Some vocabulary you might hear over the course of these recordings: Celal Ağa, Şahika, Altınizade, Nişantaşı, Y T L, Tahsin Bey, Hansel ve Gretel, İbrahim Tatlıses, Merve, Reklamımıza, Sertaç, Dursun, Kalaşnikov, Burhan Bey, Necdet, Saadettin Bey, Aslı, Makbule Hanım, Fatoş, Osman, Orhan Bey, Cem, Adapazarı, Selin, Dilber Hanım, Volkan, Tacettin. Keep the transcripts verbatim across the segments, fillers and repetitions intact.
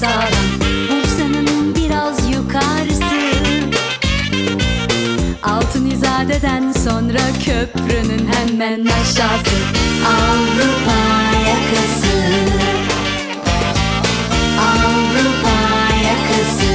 sağlam, Bursa'nın biraz yukarısı. Altınizadeden sonra köprünün hemen aşağısı, Avrupa yakası, Avrupa yakası.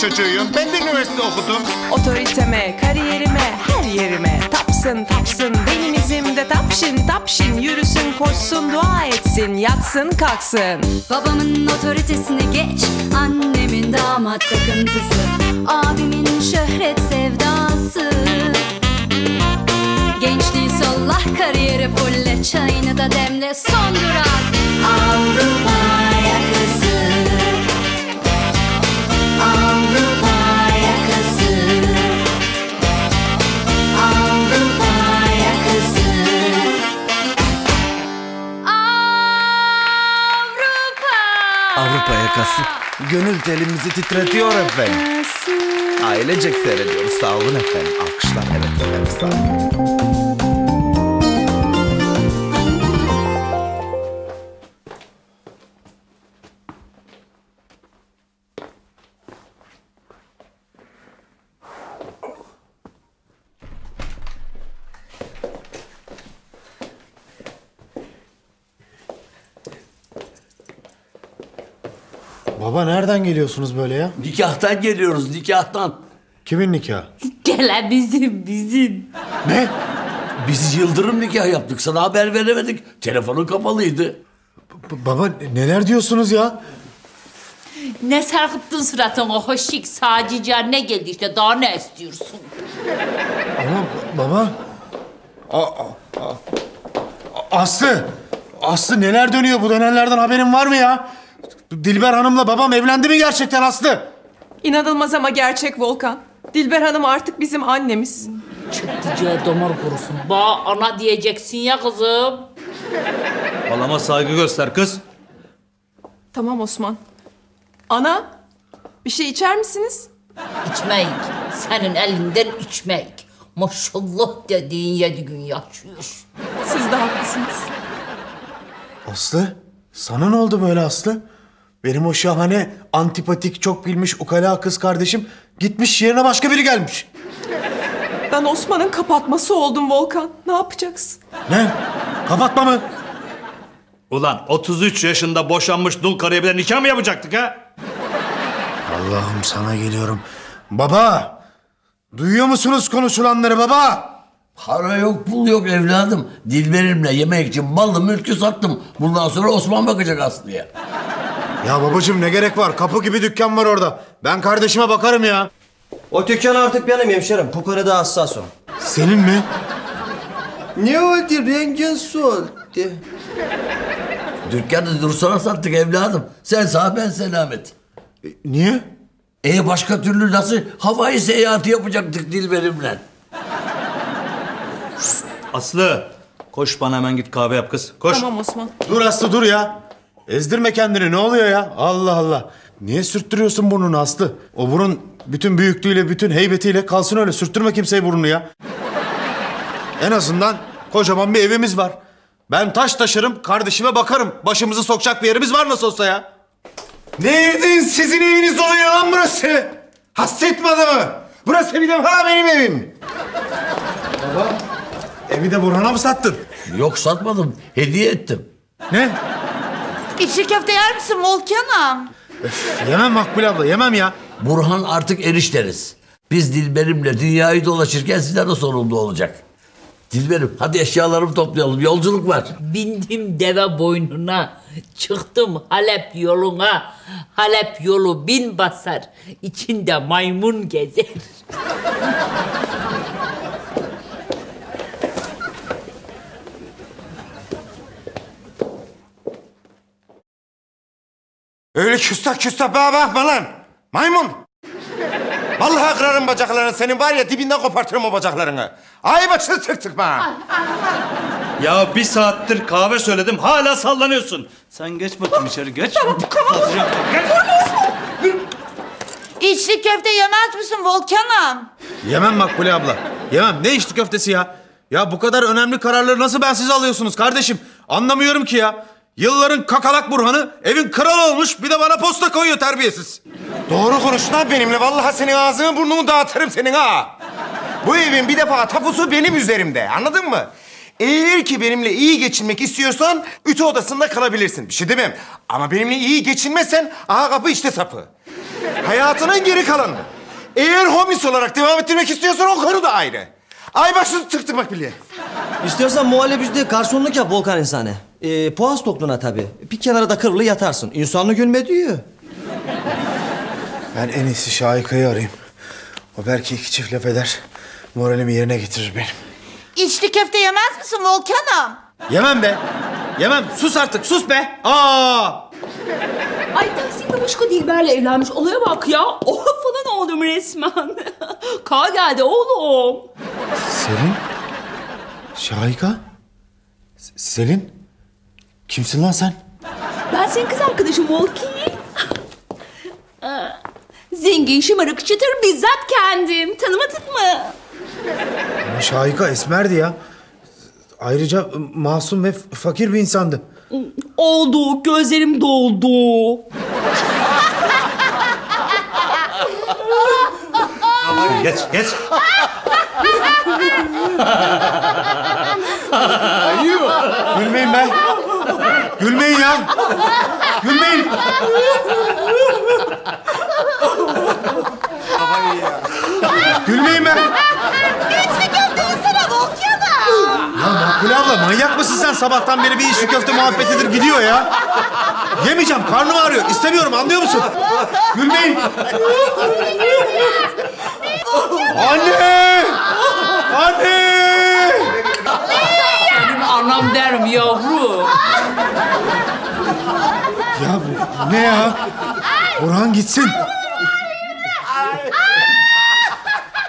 Çocuğuyum. Ben de üniversite okudum. Otoriteme, kariyerime, her yerime tapsın tapsın, benim izimde tapşin tapşin, yürüsün koşsun, dua etsin, yatsın kalksın. Babamın otoritesini geç, annemin damat takıntısı, abimin şöhret sevdası. Gençliği sollah, kariyeri fulle, çayını da demle, son durak Avrupa yakası, Avrupa yakası, Avrupa yakası, Avrupa. Avrupa yakası gönül telimizi titretiyor efendim. Ailecek seyrediyoruz, sağ olun efendim. Alkışlar, evet efendim, sağ olun. Baba nereden geliyorsunuz böyle ya? Nikahtan geliyoruz, nikahtan. Kimin nikahı? Gele bizim, bizim. Ne? Biz Yıldırım nikah yaptık, sana haber veremedik. Telefonun kapalıydı. B baba neler diyorsunuz ya? Ne sarkıttın suratına hoşik, sadece ne geldi işte, daha ne istiyorsun? Ama baba... A A A Aslı! Aslı neler dönüyor, bu dönenlerden haberin var mı ya? Dilber Hanım'la babam evlendi mi gerçekten Aslı? İnanılmaz ama gerçek Volkan. Dilber Hanım artık bizim annemiz. Çıktıca damar kurusun. Ba ana diyeceksin ya kızım. Halama saygı göster kız. Tamam Osman. Ana, bir şey içer misiniz? İçmeyik. Senin elinden içmeyik. Maşallah dediğin yedi gün yaşıyor. Siz de haklısınız. Aslı, sana ne oldu böyle Aslı? Benim o şahane, antipatik, çok bilmiş ukala kız kardeşim gitmiş, yerine başka biri gelmiş. Ben Osman'ın kapatması oldum Volkan. Ne yapacaksın? Ne? Kapatma mı? Ulan otuz üç yaşında boşanmış dul karıya bile nikah mı yapacaktık ha? Allah'ım sana geliyorum. Baba! Duyuyor musunuz konuşulanları baba? Para yok, pul yok evladım. Dilberimle yemek için mallı mülkü sattım. Bundan sonra Osman bakacak Aslı'ya. Ya babacığım ne gerek var? Kapı gibi dükkan var orada. Ben kardeşime bakarım ya. O dükkan artık benim hemşerim. Bu konuda hassas ol. Senin mi? Ne oldu? Rengin soldu. Dükkanı Dursun'a sattık evladım. Sen sağ, ben selamet. E, niye? E başka türlü nasıl havai seyahati yapacaktık Dilberimle? Aslı, koş bana hemen git kahve yap kız. Koş. Tamam Osman. Dur Aslı dur ya. Ezdirme kendini, ne oluyor ya? Allah Allah. Niye sürttürüyorsun burnunu Aslı? O burun bütün büyüklüğüyle, bütün heybetiyle kalsın öyle. Sürttürme kimseye burnunu ya. En azından kocaman bir evimiz var. Ben taş taşırım, kardeşime bakarım. Başımızı sokacak bir yerimiz var nasıl olsa ya. Nereden sizin eviniz oluyor lan burası? Hasretme adamı. Burası bir defa benim evim. Baba, evi de Burhan'a mı sattın? Yok satmadım, hediye ettim. Ne? İçli köfte yer misin Volkan'ım? Yemem Makbule abla, yemem ya. Burhan artık erişteriz. Biz Dilberim'le dünyayı dolaşırken sizler de sorumlu olacak. Dilberim, hadi eşyalarımı toplayalım, yolculuk var. Bindim deve boynuna, çıktım Halep yoluna. Halep yolu bin basar, içinde maymun gezer. Öyle küstah küstah bana bakma lan! Maymun! Vallahi kırarım bacaklarını, senin var ya dibinden kopartırım o bacaklarını. Ay başını tık tık bana! Ya bir saattir kahve söyledim, hala sallanıyorsun. Sen geç bakayım içeri, geç. Tamam, tamam. Geç. İçli köfte yemez misin Volkan'ım? Yemem Makbule abla. Yemem. Ne içli köftesi ya? Ya bu kadar önemli kararları nasıl ben siz alıyorsunuz kardeşim? Anlamıyorum ki ya. Yılların kakalak Burhan'ı evin kralı olmuş, bir de bana posta koyuyor terbiyesiz. Doğru konuş lan benimle. Vallahi senin ağzını burnunu dağıtırım senin ha. Bu evin bir defa tapusu benim üzerimde. Anladın mı? Eğer ki benimle iyi geçinmek istiyorsan ütü odasında kalabilirsin. Bir şey demem. Ama benimle iyi geçinmezsen aha kapı işte sapı. Hayatının geri kalanı. Eğer homies olarak devam ettirmek istiyorsan o konu da ayrı. Ay başını tıktırmak bile. İstiyorsan muhallebicide garsonluk yap Volkan insane. Ee, poğaz tokluğuna tabii. Bir kenara da kıvrılı yatarsın. İnsanlı gülme diyor. Ben en iyisi Şahika'yı arayayım. O belki iki çift laf eder. Moralimi yerine getirir benim. İçli köfte yemez misin Volkan'ım? Yemem be. Yemem. Sus artık. Sus be. Aa! Ay Tahsin de başka Dilber'le evlenmiş. Olaya bak ya. Oha falan oldum resmen. Ka geldi oğlum. Selin? Şahika? S Selin? Kimsin lan sen? Ben senin kız arkadaşım Volki. Zengin, şımarık, çıtır bizzat kendim. Tanımadın mı? Ama Şahika esmerdi ya. Ayrıca masum ve fakir bir insandı. Oldu, gözlerim doldu. Geç, geç. Gülmeyin be. Gülmeyin ya. Gülmeyin. Gülmeyin be. İçli köfte yesene Volkan'ım. Ya Makbule abla manyak mısın sen? Sabahtan beri bir içli köfte muhabbetidir gidiyor ya. Yemeyeceğim, karnım ağrıyor. İstemiyorum, anlıyor musun? Gülmeyin. Anne! Anne! Benim anam derim yavrum. Ya bu ne ya? Orhan gitsin.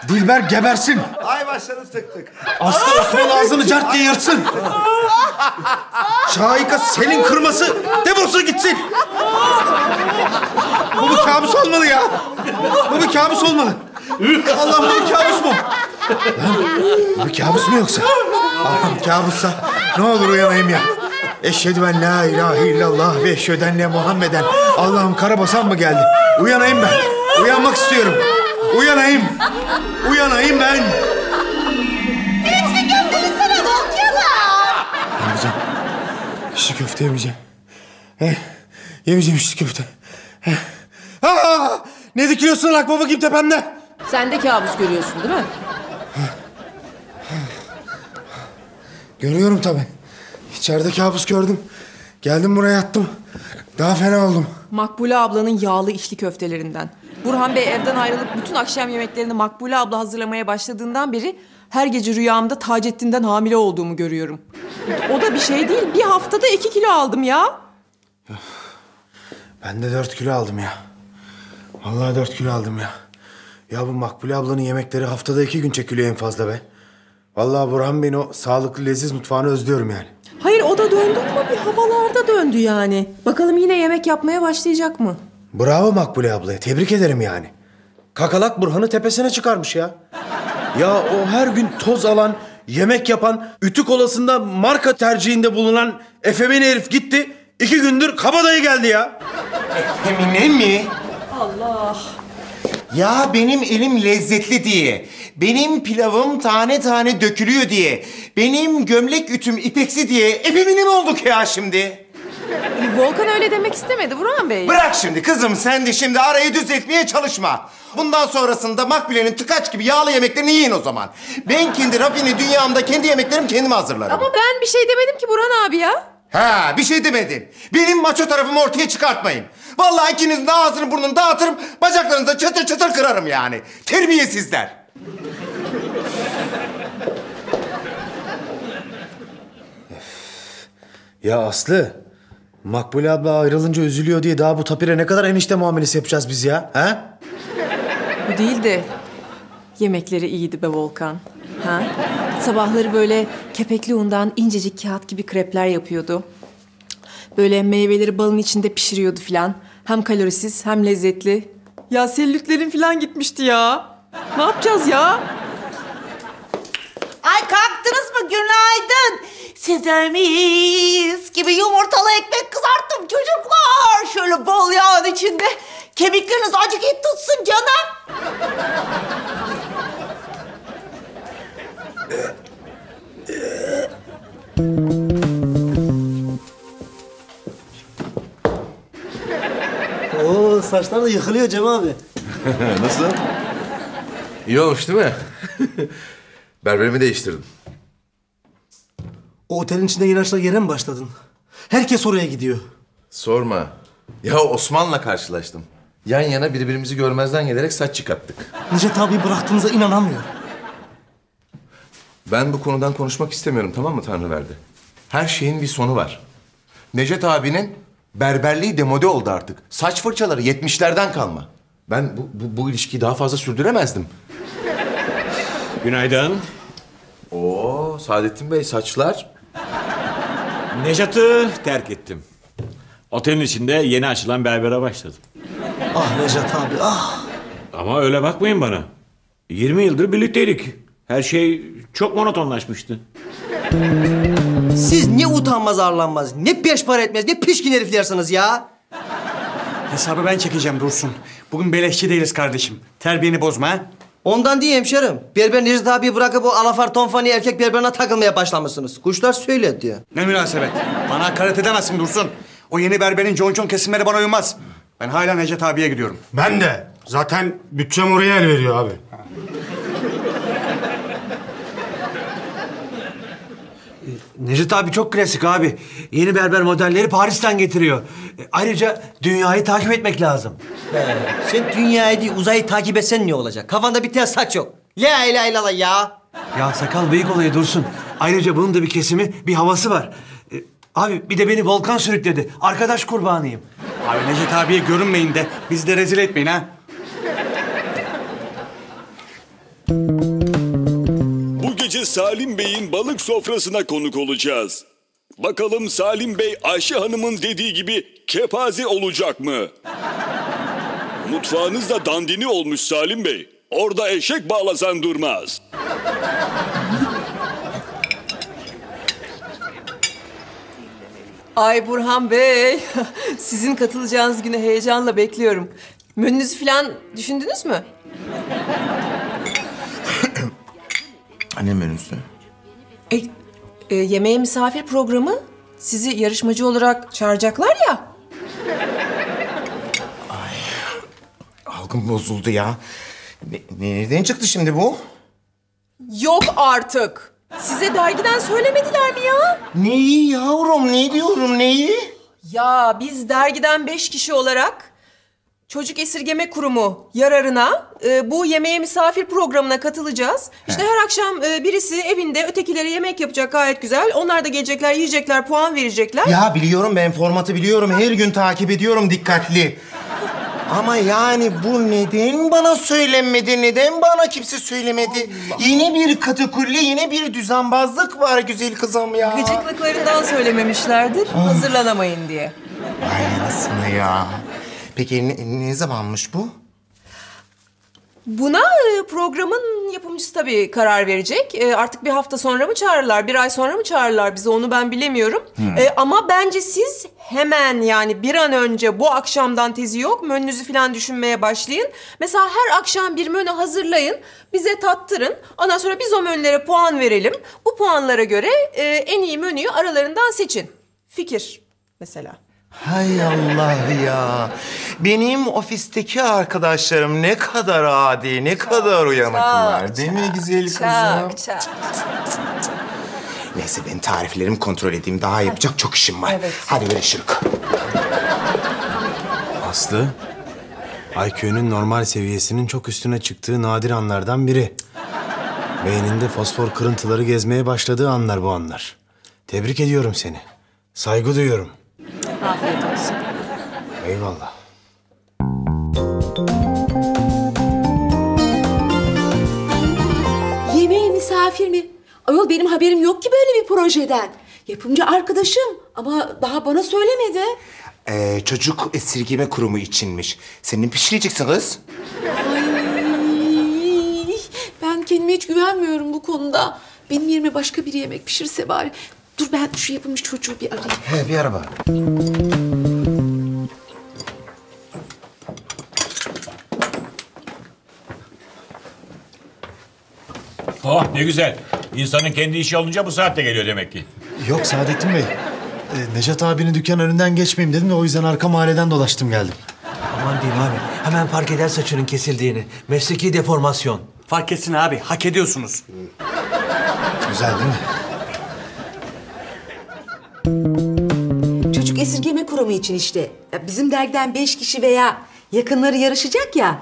Dilber gebersin. Ay başlarını sıktık. Aslı Osman ağzını cart diye yırtsın. Şahika senin kırması defolsun gitsin. Bu bir kabus olmalı ya. Bu bir kabus olmalı. Allah'ım bu bir kabus mu? Bu bir kabus mu yoksa? Allah'ım kabussa ne olur uyanayım ya. Eşhedü en la ilahe illallah ve eşhedü enne Muhammeden. Allah'ım karabasan mı geldi? Uyanayım ben. Uyanmak istiyorum. Uyanayım. Uyanayım ben. İçli köfte yesene Volkan'ım. Yemeyeceğim. İçli köfte yemeyeceğim. He. Yemeyeceğim içli köfte. He. Aa! Ne dikiliyorsun akma bakayım tepemde? Sen de kabus görüyorsun değil mi? Görüyorum tabii. İçeride kabus gördüm. Geldim buraya yattım. Daha fena oldum. Makbule ablanın yağlı içli köftelerinden. Burhan Bey evden ayrılıp bütün akşam yemeklerini Makbule abla hazırlamaya başladığından beri her gece rüyamda Tacettin'den hamile olduğumu görüyorum. O da bir şey değil. Bir haftada iki kilo aldım ya. Ben de dört kilo aldım ya. Vallahi dört kilo aldım ya. Ya bu Makbule ablanın yemekleri haftada iki gün çekiliyor en fazla be. Vallahi Burhan Bey'in o sağlıklı leziz mutfağını özlüyorum yani. Hayır o da döndü ama bir havalarda döndü yani. Bakalım yine yemek yapmaya başlayacak mı? Bravo Makbule ablaya. Tebrik ederim yani. Kakalak Burhan'ı tepesine çıkarmış ya. Ya o her gün toz alan, yemek yapan, ütü kolasında marka tercihinde bulunan efemin herif gitti. İki gündür kabadayı geldi ya. Efemine mi? Allah. Ya benim elim lezzetli diye, benim pilavım tane tane dökülüyor diye, benim gömlek ütüm ipeksi diye efemine mi olduk ya şimdi? Volkan öyle demek istemedi Burhan Bey. Bırak şimdi kızım, sen de şimdi arayı düzeltmeye çalışma. Bundan sonrasında Makbule'nin tıkaç gibi yağlı yemeklerini yiyin o zaman. Ben kendi rafini dünyamda kendi yemeklerimi kendim hazırlarım. Ama ben bir şey demedim ki Burhan abi ya. Ha, bir şey demedin. Benim maço tarafımı ortaya çıkartmayın. Vallahi ikinizin de ağzını burnunu dağıtırım, bacaklarınıza çatır çatır kırarım yani. Terbiyesizler. Ya Aslı, Makbule abla ayrılınca üzülüyor diye daha bu tapire ne kadar enişte muamelesi yapacağız biz ya, ha? Bu değil de yemekleri iyiydi be Volkan, ha? Sabahları böyle kepekli undan incecik kağıt gibi krepler yapıyordu. Böyle meyveleri balın içinde pişiriyordu filan. Hem kalorisiz hem lezzetli. Ya sellütlerin falan gitmişti ya. Ne yapacağız ya? Ay kalktınız mı? Günaydın. Size mis gibi yumurtalı ekmek kızarttım çocuklar. Şöyle bol yağın içinde. Kemikleriniz acık et tutsun canım. Oo, saçlar da yıkılıyor Cem abi. Nasıl? İyi olmuş değil mi? Berberimi değiştirdim. O otelin içinde ilaçla yere mi başladın? Herkes oraya gidiyor. Sorma. Ya Osman'la karşılaştım. Yan yana birbirimizi görmezden gelerek saç çıkarttık. Necdet abi bıraktığınıza inanamıyorum. Ben bu konudan konuşmak istemiyorum, tamam mı Tanrıverdi? Her şeyin bir sonu var. Necdet abinin berberliği demode oldu artık. Saç fırçaları yetmişlerden kalma. Ben bu, bu, bu ilişkiyi daha fazla sürdüremezdim. Günaydın. Oo, Saadettin Bey saçlar. Necdet'i terk ettim. Otelin içinde yeni açılan berbere başladım. Ah Necdet abi, ah. Ama öyle bakmayın bana. yirmi yıldır birlikteydik. Her şey çok monotonlaşmıştı. Siz ne utanmaz arlanmaz, ne beş para etmez, ne pişkin heriflersiniz ya. Hesabı ben çekeceğim Dursun. Bugün beleşçi değiliz kardeşim. Terbiyeni bozma ha. Ondan değil hemşerim. Berber Necdet abiyi bırakıp o alafar tonfani erkek berberine takılmaya başlamışsınız. Kuşlar söyledi ya. Ne münasebet. Bana hakaret edemezsin Dursun. O yeni berberin concon kesimleri bana uymaz. Ben hala Necdet abiye gidiyorum. Ben de. Zaten bütçem oraya el veriyor abi. Ha. Necdet abi çok klasik abi. Yeni berber modelleri Paris'ten getiriyor. E, ayrıca dünyayı takip etmek lazım. Ee, sen dünyayı değil uzayı takip etsen ne olacak? Kafanda bir tane saç yok. La ilahe illallah ya. Ya sakal büyük olayı Dursun. Ayrıca bunun da bir kesimi, bir havası var. E, abi bir de beni Volkan sürükledi. Arkadaş kurbanıyım. Abi Necdet abiye görünmeyin de bizi de rezil etmeyin ha. Salim Bey'in balık sofrasına konuk olacağız. Bakalım Salim Bey Ayşe Hanım'ın dediği gibi kepaze olacak mı? Mutfağınızda dandini olmuş Salim Bey. Orada eşek bağlasan durmaz. Ay Burhan Bey, sizin katılacağınız günü heyecanla bekliyorum. Menünüzü falan düşündünüz mü? Annem menüsü. E, e, yemeğe misafir programı sizi yarışmacı olarak çağıracaklar ya. Ay, algım bozuldu ya. Ne, nereden çıktı şimdi bu? Yok artık. Size dergiden söylemediler mi ya? Neyi yavrum, ne diyorum, neyi? Ya biz dergiden beş kişi olarak... Çocuk Esirgeme Kurumu yararına e, bu yemeğe misafir programına katılacağız. He. İşte her akşam e, birisi evinde ötekilere yemek yapacak gayet güzel. Onlar da gelecekler, yiyecekler, puan verecekler. Ya biliyorum ben formatı biliyorum. Her gün takip ediyorum dikkatli. Ama yani bu neden bana söylenmedi? Neden bana kimse söylemedi? Allah. Yine bir katakulli, yine bir düzenbazlık var güzel kızım ya. Gıcıklıklarından söylememişlerdir. Of. Hazırlanamayın diye. Ay nasıl ya? Peki ne, ne zamanmış bu? Buna programın yapımcısı tabii karar verecek. E, artık bir hafta sonra mı çağırırlar, bir ay sonra mı çağırırlar bizi onu ben bilemiyorum. Hmm. E, ama bence siz hemen yani bir an önce bu akşamdan tezi yok, menünüzü falan düşünmeye başlayın. Mesela her akşam bir menü hazırlayın, bize tattırın. Ondan sonra biz o menülere puan verelim. Bu puanlara göre e, en iyi menüyü aralarından seçin. Fikir mesela. Hay Allah ya. Benim ofisteki arkadaşlarım ne kadar adi, ne kadar uyanıklar. Değil mi güzel kızım? Çak, çak. Neyse ben tariflerimi kontrol edeyim. Daha yapacak çok işim var. Evet. Hadi böyle şırık. Aslı, I Q'nun normal seviyesinin çok üstüne çıktığı nadir anlardan biri. Beyninde fosfor kırıntıları gezmeye başladığı anlar bu anlar. Tebrik ediyorum seni. Saygı duyuyorum. Afiyet olsun. Eyvallah. Yemeğe misafir mi? Ayol benim haberim yok ki böyle bir projeden. Yapımcı arkadaşım Ama daha bana söylemedi. Ee, çocuk esirgeme kurumu içinmiş. Senin pişireceksin kız. Ay, ben kendime hiç güvenmiyorum bu konuda. Benim yerime başka biri yemek pişirse bari. Dur ben şu yapılmış çocuğu bir arayayım. He, bir araba. Oh, ne güzel. İnsanın kendi işi olunca bu saatte geliyor demek ki. Yok Saadettin Bey. Ee, Necdet abinin dükkan önünden geçmeyeyim dedim de o yüzden arka mahalleden dolaştım geldim. Aman diyeyim abi. Hemen fark eder saçının kesildiğini. Mesleki deformasyon. Fark etsin abi. Hak ediyorsunuz. Güzel değil mi? Çocuk esirgeme kurumu için işte. Ya bizim dergiden beş kişi veya yakınları yarışacak ya.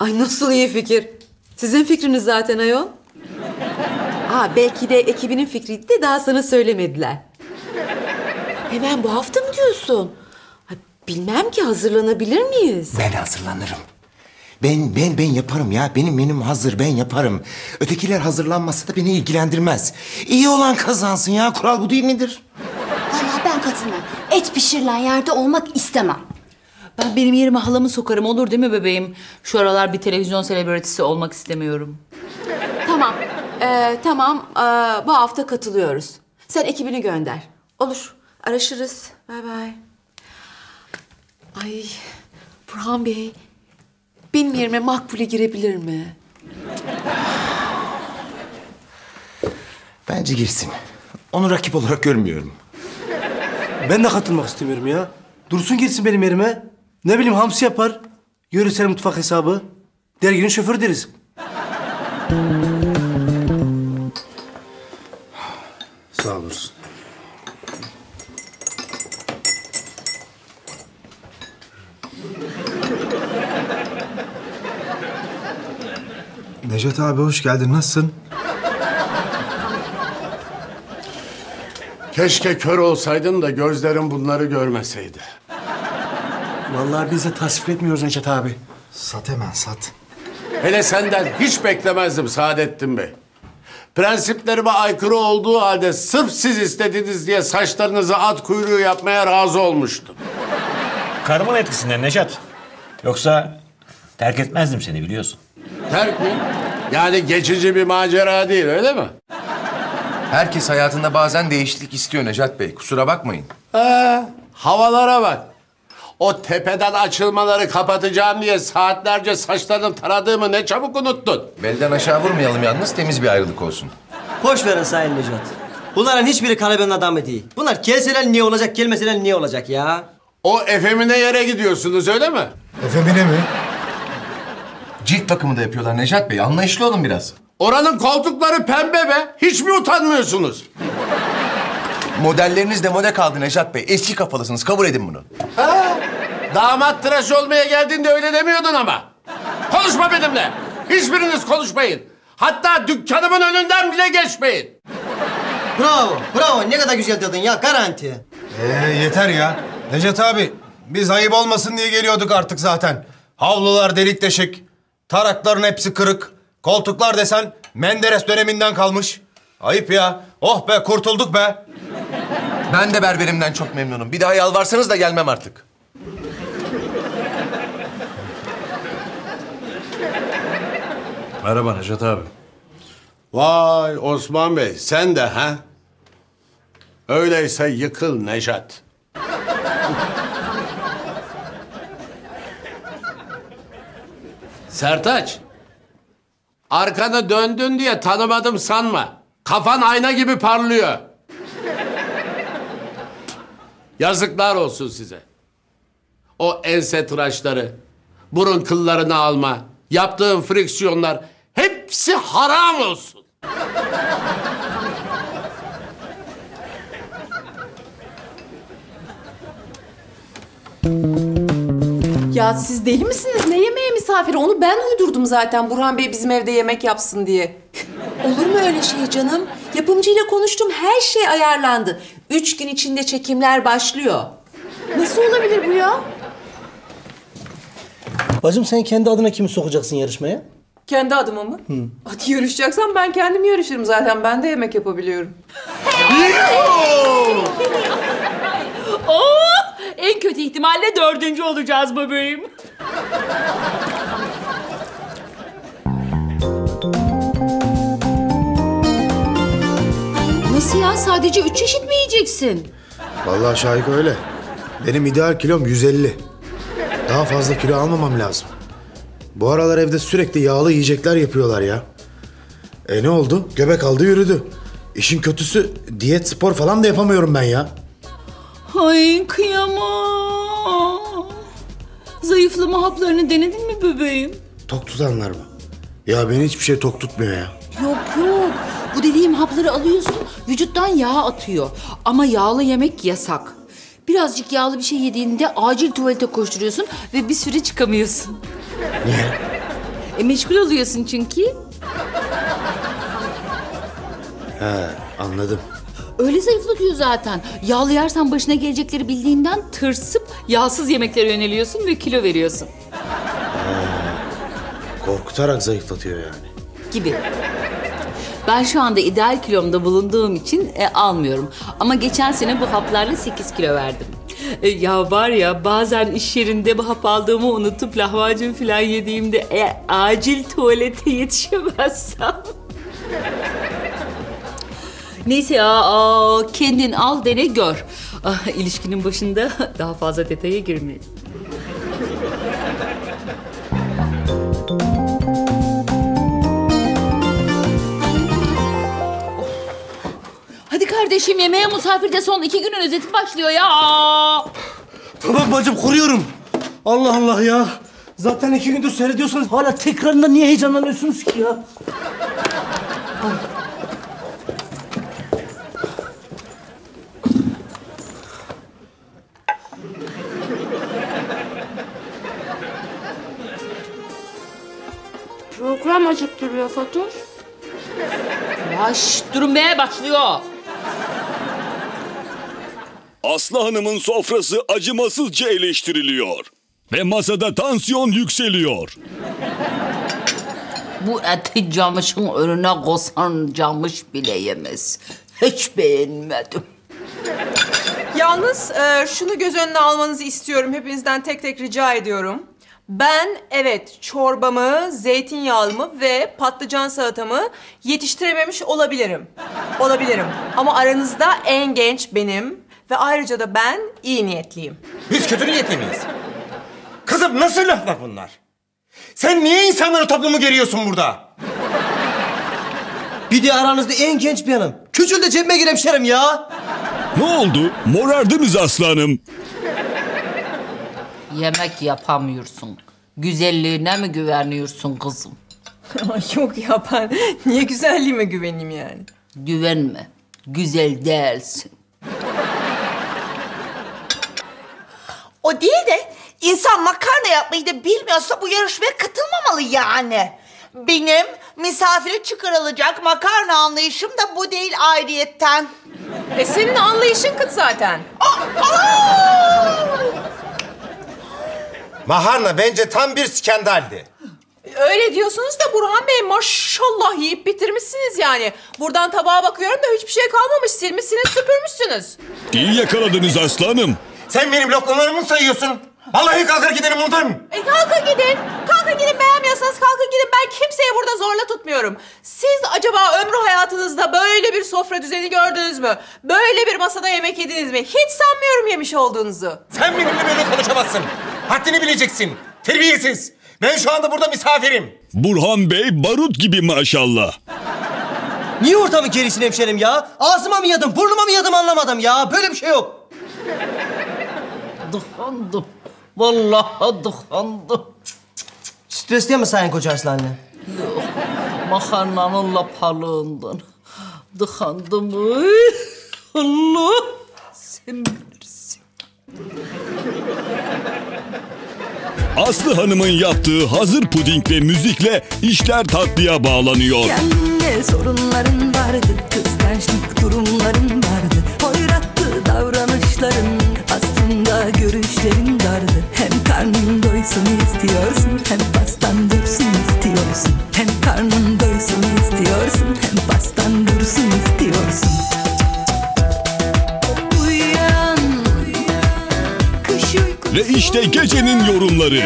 Ay nasıl iyi fikir. Sizin fikriniz zaten ayol. Aa, belki de ekibinin fikriydi de daha sana söylemediler. Hemen bu hafta mı diyorsun? Ay, bilmem ki hazırlanabilir miyiz? Ben hazırlanırım. Ben, ben, ben yaparım ya. Benim menüm hazır, ben yaparım. Ötekiler hazırlanmasa da beni ilgilendirmez. İyi olan kazansın ya. Kural bu değil midir? Vallahi ben katılmam. Et pişirilen yerde olmak istemem. Ben benim yerime halamı sokarım. Olur değil mi bebeğim? Şu aralar bir televizyon selebritisi olmak istemiyorum. Tamam. Ee, tamam. Ee, bu hafta katılıyoruz. Sen ekibini gönder. Olur. Araşırız. Bay bay. Ay. Burhan Bey. Benim yerime Makbule girebilir mi? Bence girsin. Onu rakip olarak görmüyorum. Ben de katılmak istemiyorum ya. Dursun girsin benim yerime. Ne bileyim hamsi yapar. Yöresel mutfak hesabı. Derginin şoförü deriz. Sağ olursun. Necdet abi hoş geldin. Nasılsın? Keşke kör olsaydım da gözlerim bunları görmeseydi. Vallahi biz de tasvip etmiyoruz Necdet abi. Sat hemen sat. Hele senden hiç beklemezdim Saadettin Bey. Prensiplerime aykırı olduğu halde sırf siz istediniz diye saçlarınızı at kuyruğu yapmaya razı olmuştum. Karımın etkisinden Necdet. Yoksa terk etmezdim seni biliyorsun. Terk mi? Yani geçici bir macera değil öyle mi? Herkes hayatında bazen değişiklik istiyor Necdet Bey. Kusura bakmayın. Ee, havalara bak. O tepeden açılmaları kapatacağım diye saatlerce saçlarını taradığımı ne çabuk unuttun. Belden aşağı vurmayalım yalnız, temiz bir ayrılık olsun. Boş verin Sayın Necdet. Bunların hiçbiri kalabalığın adamı değil. Bunlar gelseler niye olacak, gelmeseler niye olacak ya? O efemine yere gidiyorsunuz öyle mi? Efemine mi? Cilt bakımı da yapıyorlar Necdet Bey. Anlayışlı olun biraz. Oranın koltukları pembe be. Hiç mi utanmıyorsunuz? Modelleriniz de moda kaldı Necdet Bey. Eski kafalısınız. Kabul edin bunu. Ha, damat tıraş olmaya geldiğinde öyle demiyordun ama. Konuşma benimle. Hiçbiriniz konuşmayın. Hatta dükkanımın önünden bile geçmeyin. Bravo, bravo. Ne kadar güzel dedin ya. Garanti. Ee, yeter ya. Necdet abi, biz ayıp olmasın diye geliyorduk artık zaten. Havlular delik deşik. Tarakların hepsi kırık. Koltuklar desen Menderes döneminden kalmış. Ayıp ya. Oh be, kurtulduk be. Ben de berberimden çok memnunum. Bir daha yalvarsanız da gelmem artık. Merhaba Necdet abi. Vay Osman Bey, sen de ha? Öyleyse yıkıl Necdet. Sertaç, arkanı döndün diye tanımadım sanma. Kafan ayna gibi parlıyor. Yazıklar olsun size. O ense tıraşları, burun kıllarını alma, yaptığın friksiyonlar hepsi haram olsun. Ya siz deli misiniz? Ne yemeğe misafiri? Onu ben uydurdum zaten Burhan Bey bizim evde yemek yapsın diye. Olur mu öyle şey canım? Yapımcıyla konuştum, her şey ayarlandı. Üç gün içinde çekimler başlıyor. Nasıl olabilir bu ya? Bacım sen kendi adına kimi sokacaksın yarışmaya? Kendi adıma mı? Hı. Hadi yarışacaksan ben kendim yarışırım zaten. Ben de yemek yapabiliyorum. Oo, en kötü ihtimalle dördüncü olacağız bebeğim. Nasıl ya? Sadece üç çeşit mi yiyeceksin? Vallahi Şahika öyle. Benim ideal kilom yüz elli. Daha fazla kilo almamam lazım. Bu aralar evde sürekli yağlı yiyecekler yapıyorlar ya. E ne oldu? Göbek aldı yürüdü. İşin kötüsü diyet spor falan da yapamıyorum ben ya. Ay kıyamam. Zayıflama haplarını denedin mi bebeğim? Tok tutanlar mı? Ya beni hiçbir şey tok tutmuyor ya. Yok yok. Bu dediğim hapları alıyorsun, vücuttan yağ atıyor. Ama yağlı yemek yasak. Birazcık yağlı bir şey yediğinde acil tuvalete koşturuyorsun ve bir süre çıkamıyorsun. Niye? E meşgul oluyorsun çünkü. He, anladım. Öyle zayıflatıyor zaten. Yağlı yersen başına gelecekleri bildiğinden tırsıp yağsız yemeklere yöneliyorsun ve kilo veriyorsun. He, korkutarak zayıflatıyor yani. Gibi. Ben şu anda ideal kilomda bulunduğum için e, almıyorum. Ama geçen sene bu haplarla sekiz kilo verdim. E, ya var ya bazen iş yerinde bu hap aldığımı unutup lahmacun falan yediğimde e, acil tuvalete yetişemezsem. Neyse ya aa, kendin al dene gör. Ah, ilişkinin başında daha fazla detaya girmeyelim. Kardeşim yemeğe misafirde son iki günün özeti başlıyor ya. Tamam bacım kuruyorum. Allah Allah ya. Zaten iki gündür seyrediyorsanız hala tekrarında niye heyecanlanıyorsunuz ki ya? Program acıktırıyor Fatoş. Yavaş durmaya başlıyor. Aslı Hanım'ın sofrası acımasızca eleştiriliyor ve masada tansiyon yükseliyor. Bu eti camışın önüne kosan camış bile yemez. Hiç beğenmedim. Yalnız e, şunu göz önüne almanızı istiyorum. Hepinizden tek tek rica ediyorum. Ben evet çorbamı, zeytinyağlımı ve patlıcan salatamı yetiştirememiş olabilirim. Olabilirim. Ama aranızda en genç benim. Ve ayrıca da ben iyi niyetliyim. Biz kötü niyetli miyiz? Kızım nasıl laflar bunlar? Sen niye insanları toplumu geriyorsun burada? Bir de aranızda en genç bir hanım. Küçül de cebime gir hemşerim ya. Ne oldu? Morardınız aslanım. Yemek yapamıyorsun. Güzelliğine mi güveniyorsun kızım? Yok ya ben niye güzelliğime güveneyim yani? Güvenme. Güzel değilsin. O değil de insan makarna yapmayı da bilmiyorsa bu yarışmaya katılmamalı yani. Benim misafire çıkarılacak makarna anlayışım da bu değil ayrıyetten. E senin anlayışın kıt zaten. Aa, aa! Makarna bence tam bir skandaldi. Öyle diyorsunuz da Burhan Bey maşallah yiyip bitirmişsiniz yani. Buradan tabağa bakıyorum da hiçbir şey kalmamış. Silmişsiniz, süpürmüşsünüz. İyi yakaladınız aslanım. Sen benim lokmalarımı sayıyorsun. Vallahi kalkar gidelim buradan. E kalkın gidin. Kalkın gidin beğenmiyorsanız kalkın gidin. Ben kimseyi burada zorla tutmuyorum. Siz acaba ömrü hayatınızda böyle bir sofra düzeni gördünüz mü? Böyle bir masada yemek yediniz mi? Hiç sanmıyorum yemiş olduğunuzu. Sen benimle böyle konuşamazsın. Haddini bileceksin. Terbiyesiz. Ben şu anda burada misafirim. Burhan Bey barut gibi maşallah. Niye ortamın gerisin hemşerim ya? Ağzıma mı yadım, burnuma mı yadım anlamadım ya. Böyle bir şey yok. Dıkandım. Vallahi dıkandım. Stresli mi sayın koca Aslanlı? Yok. Makarnanın lapalığından. Dıkandım. Ay. Allah. Sen bilirsin. Aslı Hanım'ın yaptığı hazır puding ve müzikle işler tatlıya bağlanıyor. Kendine sorunların vardı, kıskançlık durumların vardı. Hoyrattı davranışların, aslında görüşlerin dardı. Hem karnın doysun istiyorsun, hem pastan dursun istiyorsun. Hem karnın doysun istiyorsun, hem pastan dursun istiyorsun. Ve işte gecenin yorumları. E,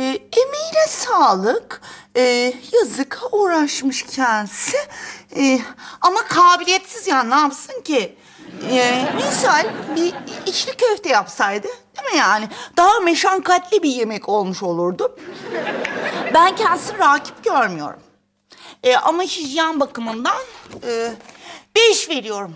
emeğine sağlık. E, yazık, uğraşmış kendisi. E, ama kabiliyetsiz ya, ne yapsın ki? E, misal bir içli köfte yapsaydı, değil mi yani? Daha meşakkatli bir yemek olmuş olurdu. Ben kendisini rakip görmüyorum. E, ama hijyen bakımından e, beş veriyorum.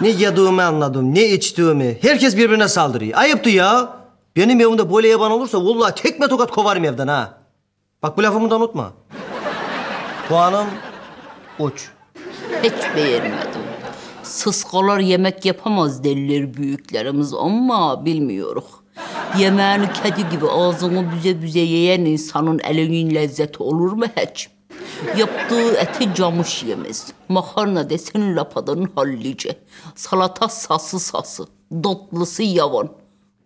Ne yediğimi anladım, ne içtiğimi. Herkes birbirine saldırıyor. Ayıptı ya. Benim evimde böyle yaban olursa vallahi tekme tokat kovarım evden ha. Bak bu lafımı da unutma. Puanım uç. Hiç beğenmedim. Sıskalar yemek yapamaz derler büyüklerimiz ama bilmiyoruz. Yemeğini kedi gibi ağzını büze büze yiyen insanın elinin lezzeti olur mu hiç? Yaptığı eti camış yemez. Makarna desen lapadanın hallice. Salata sası sası. Dotlusu yavan.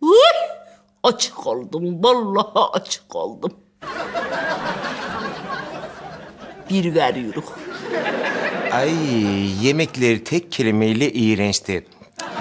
Uy! Aç kaldım. Vallahi aç kaldım. Bir veriyoruz. Ay, yemekleri tek kelimeyle iğrençti.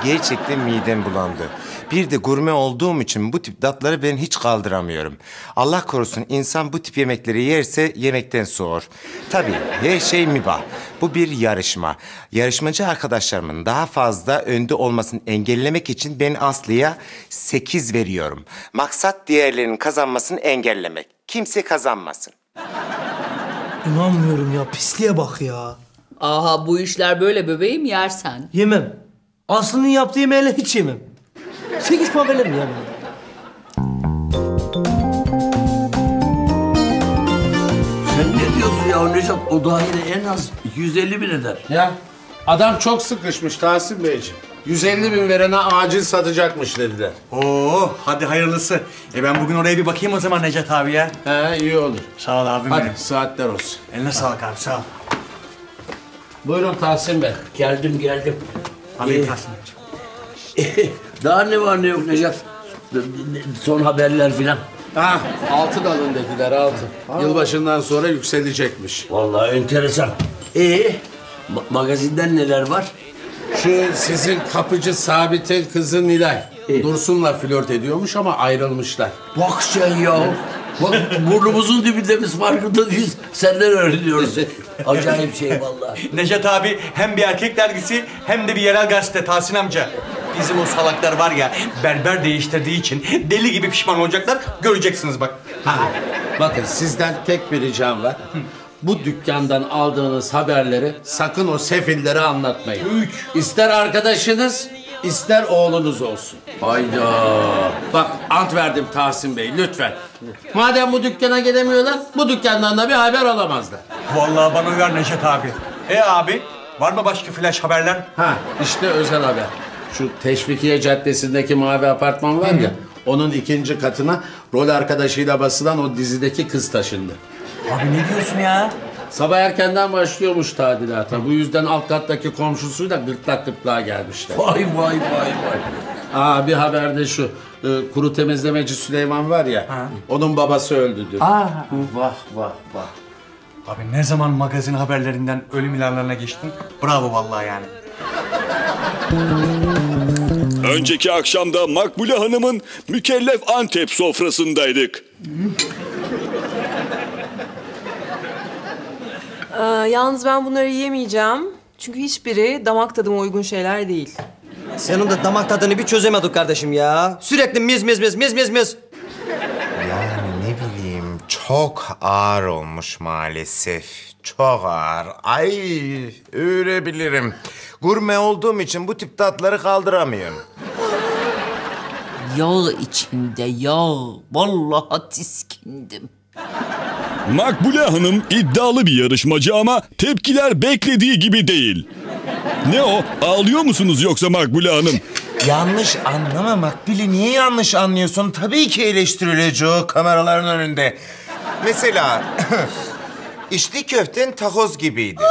Gerçekten midem bulandı. Bir de gurme olduğum için bu tip tatları ben hiç kaldıramıyorum. Allah korusun insan bu tip yemekleri yerse yemekten soğur. Tabii her şey mübah. Bu bir yarışma. Yarışmacı arkadaşlarımın daha fazla önde olmasını engellemek için ben Aslı'ya sekiz veriyorum. Maksat diğerlerinin kazanmasını engellemek. Kimse kazanmasın. İnanmıyorum ya, pisliğe bak ya. Aha, bu işler böyle bebeğim, yersen. Yemem. Aslı'nın yaptığı yemeğiyle hiç yemem. Sekiz puan verelim ya. Sen ne diyorsun ya Necdet? O daire en az yüz elli bin eder. Ya adam çok sıkışmış Tahsin Beyciğim. yüz elli bin verene acil satacakmış dediler. Oo, hadi hayırlısı. E ben bugün oraya bir bakayım o zaman Necdet abi ya. He, iyi olur. Sağ ol abim hadi, benim. Hadi saatler olsun. Eline sağlık abi, sağ ol. Buyurun Tahsin Bey. Geldim geldim. Alayım ee, Tahsin Beyciğim. Daha ne var ne yok Necdet? Son haberler filan. Ha, altın alın dediler, altın. Ha. Yılbaşından sonra yükselecekmiş. Vallahi enteresan. Ee, ma magazinden neler var? Şu sizin kapıcı Sabit'in kızı Nilay. Ee? Dursun'la flört ediyormuş ama ayrılmışlar. Bak sen ya. Bak burnumuzun dibinde biz farkında değiliz. Senden öğreniyoruz. Acayip şey vallahi. Necdet abi hem bir erkek dergisi hem de bir yerel gazete Tahsin amca. Bizim o salaklar var ya, berber değiştirdiği için deli gibi pişman olacaklar. Göreceksiniz bak. Ha. Bakın sizden tek bir ricam var. Bu dükkandan aldığınız haberleri sakın o sefillere anlatmayın. Üç. İster arkadaşınız, ister oğlunuz olsun. Hayda. Bak ant verdim Tahsin Bey, lütfen. Madem bu dükkana gelemiyorlar, bu dükkandan da bir haber alamazlar. Vallahi bana uyar Necdet abi. E abi, var mı başka flash haberler? Ha, işte özel haber. Şu Teşvikiye Caddesi'ndeki mavi apartman var ya, onun ikinci katına rol arkadaşıyla basılan o dizideki kız taşındı. Abi ne diyorsun ya? Sabah erkenden başlıyormuş tadilata. Bu yüzden alt kattaki komşusuyla gırtlak gırtlağa gelmişler. Vay vay vay vay. Aa, bir haber de şu. E, kuru temizlemeci Süleyman var ya, ha, onun babası öldü diyor. Aa. Vah vah vah. Abi ne zaman magazin haberlerinden ölüm ilanlarına geçtin? Bravo vallahi yani. Önceki akşamda Makbule Hanım'ın mükellef Antep sofrasındaydık. Ee, yalnız ben bunları yiyemeyeceğim. Çünkü hiçbiri damak tadıma uygun şeyler değil. Senin de damak tadını bir çözemedik kardeşim ya. Sürekli miz miz miz miz miz miz. Yani ne bileyim, çok ağır olmuş maalesef. Çok ağır. Ay, öğrebilirim. Gurme olduğum için bu tip tatları kaldıramıyorum. Yağ içinde yağ. Vallahi tiskindim. Makbule Hanım iddialı bir yarışmacı ama tepkiler beklediği gibi değil. Ne o? Ağlıyor musunuz yoksa Makbule Hanım? Yanlış anlama Makbule. Niye yanlış anlıyorsun? Tabii ki eleştirilecek kameraların önünde. Mesela içli köften takoz gibiydi.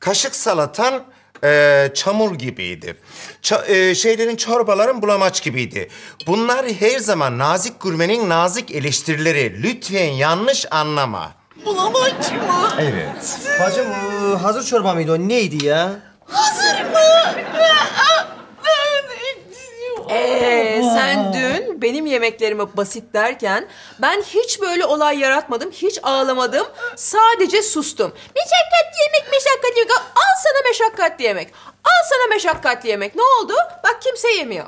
Kaşık salatan Ee, çamur gibiydi. Ça e, şeylerin, çorbaların bulamaç gibiydi. Bunlar her zaman nazik gurmenin nazik eleştirileri. Lütfen yanlış anlama. Bulamaç mı? Evet. Bacım, hazır çorba mıydı o? Neydi ya? Hazır mı? Ee, sen dün benim yemeklerime basit derken ben hiç böyle olay yaratmadım, hiç ağlamadım, sadece sustum. Meşakkatli yemek, meşakkatli yemek. Al sana meşakkatli yemek. Al sana meşakkatli yemek. Ne oldu? Bak kimse yemiyor.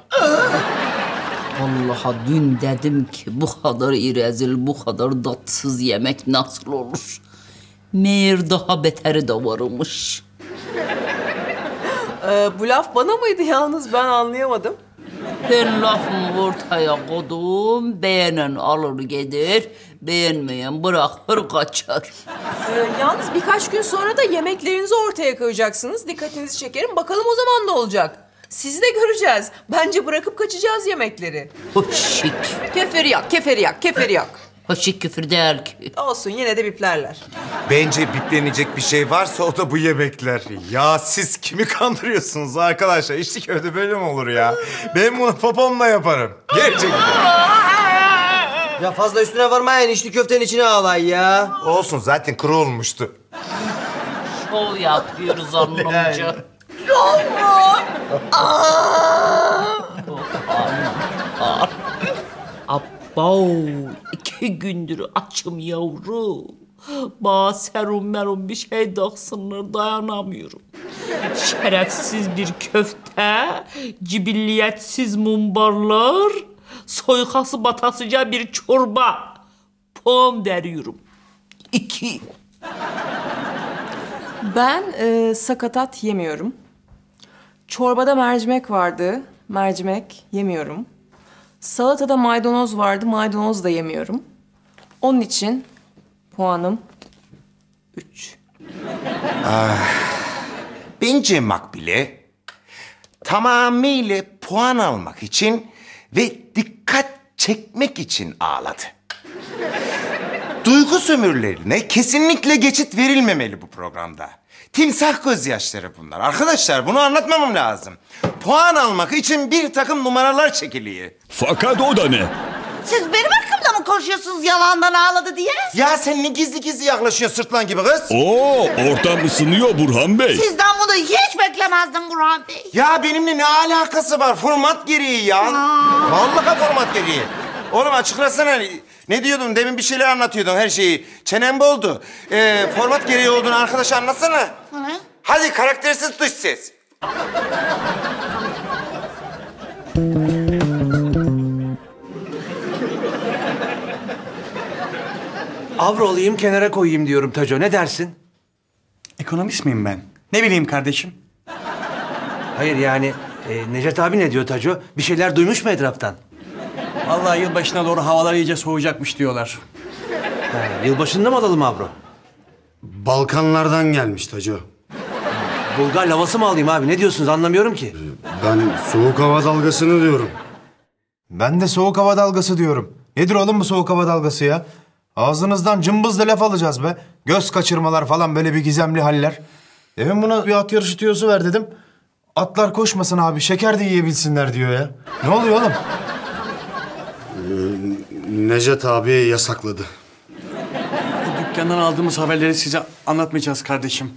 Allah'a dün dedim ki bu kadar irezil, bu kadar tatsız yemek nasıl olur? Meğer daha beteri de varmış. Ee, bu laf bana mıydı yalnız? Ben anlayamadım. Ben lafımı ortaya koydum, beğenen alır gider, beğenmeyen bırakır kaçar. Ee, yalnız birkaç gün sonra da yemeklerinizi ortaya koyacaksınız. Dikkatinizi çekerim, bakalım o zaman ne olacak? Sizi de göreceğiz. Bence bırakıp kaçacağız yemekleri. Hoşik. Keferi yak, keferi yak, keferi yak. Hoşik küfür değil ki. Olsun, yine de biplerler. Bence biplenecek bir şey varsa o da bu yemekler. Ya siz kimi kandırıyorsunuz arkadaşlar? İçli köfte böyle mi olur ya? Ben bunu popomla yaparım. Gerçekten. Ya fazla üstüne varmayın, içli köftenin içine ağlay ya. Olsun, zaten kuru olmuştu. Şov yapıyoruz anlamca. Şov mu? Aaa! Abbav, iki gündür açım yavrum. Bana serum merum bir şey taksınlar, dayanamıyorum. Şerefsiz bir köfte, cibilliyetsiz mumbarlar, soykası batasıca bir çorba. Pom deriyorum. İki. Ben e, sakatat yemiyorum. Çorbada mercimek vardı. Mercimek yemiyorum. Salatada maydanoz vardı. Maydanoz da yemiyorum. Onun için puanım üç. Ah, bence Makbule tamamıyla puan almak için ve dikkat çekmek için ağladı. Duygu sömürülerine kesinlikle geçit verilmemeli bu programda. Timsah gözyaşları bunlar. Arkadaşlar bunu anlatmamam lazım. Puan almak için bir takım numaralar çekiliyor. Fakat o da ne? Siz benim hakkımda mı konuşuyorsunuz yalandan ağladı diye? Ya sen ne gizli gizli yaklaşıyorsun sırtlan gibi kız? Oo, ortam ısınıyor Burhan Bey. Sizden bunu hiç beklemezdim Burhan Bey. Ya benimle ne alakası var? Format gereği ya. Aa. Vallahi format gereği. Oğlum açıklasana. Ne diyordun? Demin bir şeyler anlatıyordun her şeyi. Çenem boldu. Ee, format gereği olduğunu arkadaş anlatsana. Ne? Hadi karaktersiz dış ses. Avro olayım, kenara koyayım diyorum Taco. Ne dersin? Ekonomist miyim ben? Ne bileyim kardeşim? Hayır yani e, Necdet abi ne diyor Taco? Bir şeyler duymuş mu etraftan? Vallahi yılbaşına doğru havalar iyice soğuyacakmış diyorlar. Ha, yılbaşında mı alalım Avro? Balkanlardan gelmiş Taco. Bulgar lavası mı alayım abi? Ne diyorsunuz? Anlamıyorum ki. Ben soğuk hava dalgasını diyorum. Ben de soğuk hava dalgası diyorum. Nedir oğlum bu soğuk hava dalgası ya? Ağzınızdan cımbızla laf alacağız be. Göz kaçırmalar falan böyle bir gizemli haller. Demin buna bir at yarışı tüyosu ver dedim. Atlar koşmasın abi, şeker de yiyebilsinler diyor ya. Ne oluyor oğlum? Ee, Necdet abi yasakladı. Bu dükkandan aldığımız haberleri size anlatmayacağız kardeşim.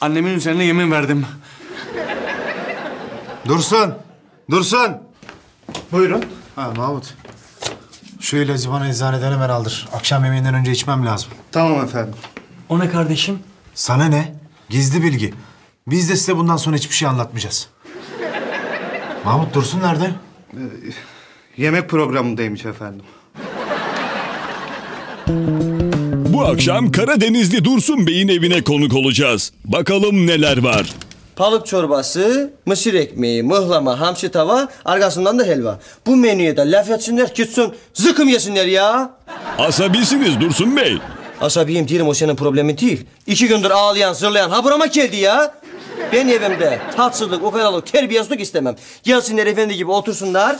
Annemin üzerine yemin verdim. Dursun! Dursun! Buyurun. Ha Mahmut. Şu ilacı bana eczaneden hemen aldır. Akşam yemeğinden önce içmem lazım. Tamam efendim. O ne kardeşim? Sana ne? Gizli bilgi. Biz de size bundan sonra hiçbir şey anlatmayacağız. Mahmut Dursun nerede? Ee, yemek programındaymış efendim. Bu akşam Karadenizli Dursun Bey'in evine konuk olacağız. Bakalım neler var. Balık çorbası, mısır ekmeği, mıhlama, hamsi tava, arkasından da helva. Bu menüye de laf etsinler, gitsin, zıkkım yesinler ya. Asabisiniz Dursun Bey. Asabiyim değilim, o senin problemin değil. İki gündür ağlayan, zırlayan ha burama geldi ya. Ben evimde tatsızlık, ukalalık, terbiyesizlik istemem. Gelsinler efendi gibi otursunlar,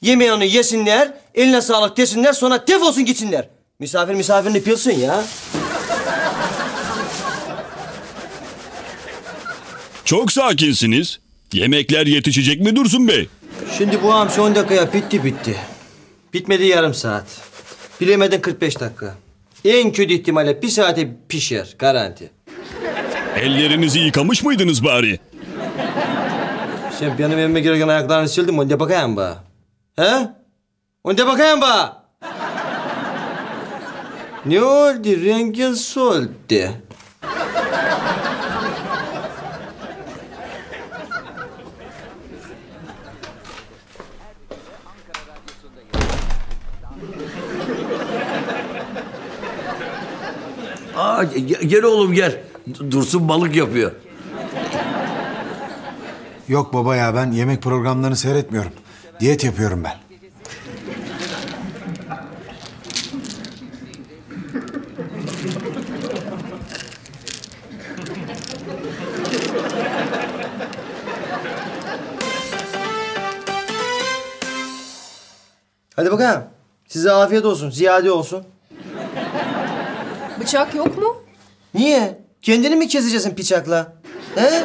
yemeğini yesinler, eline sağlık desinler, sonra defolsun gitsinler. Misafir misafirini bilsin ya. Çok sakinsiniz. Yemekler yetişecek mi Dursun Bey? Şimdi bu hamsi on dakikaya bitti bitti. Bitmedi yarım saat. Bilemedin kırk beş dakika. En kötü ihtimalle bir saate pişer garanti. Ellerinizi yıkamış mıydınız bari? Sen benim evime girerken ayaklarını sildin mi? Onu de bakayım bana. He? Onu de bakayım bana. Ne oldu? Rengin soldu. Aa, gel oğlum gel. Dursun balık yapıyor. Yok baba ya, ben yemek programlarını seyretmiyorum. Diyet yapıyorum ben. Hadi bakalım. Size afiyet olsun, ziyade olsun. Bıçak yok mu? Niye? Kendini mi keseceksin bıçakla? He?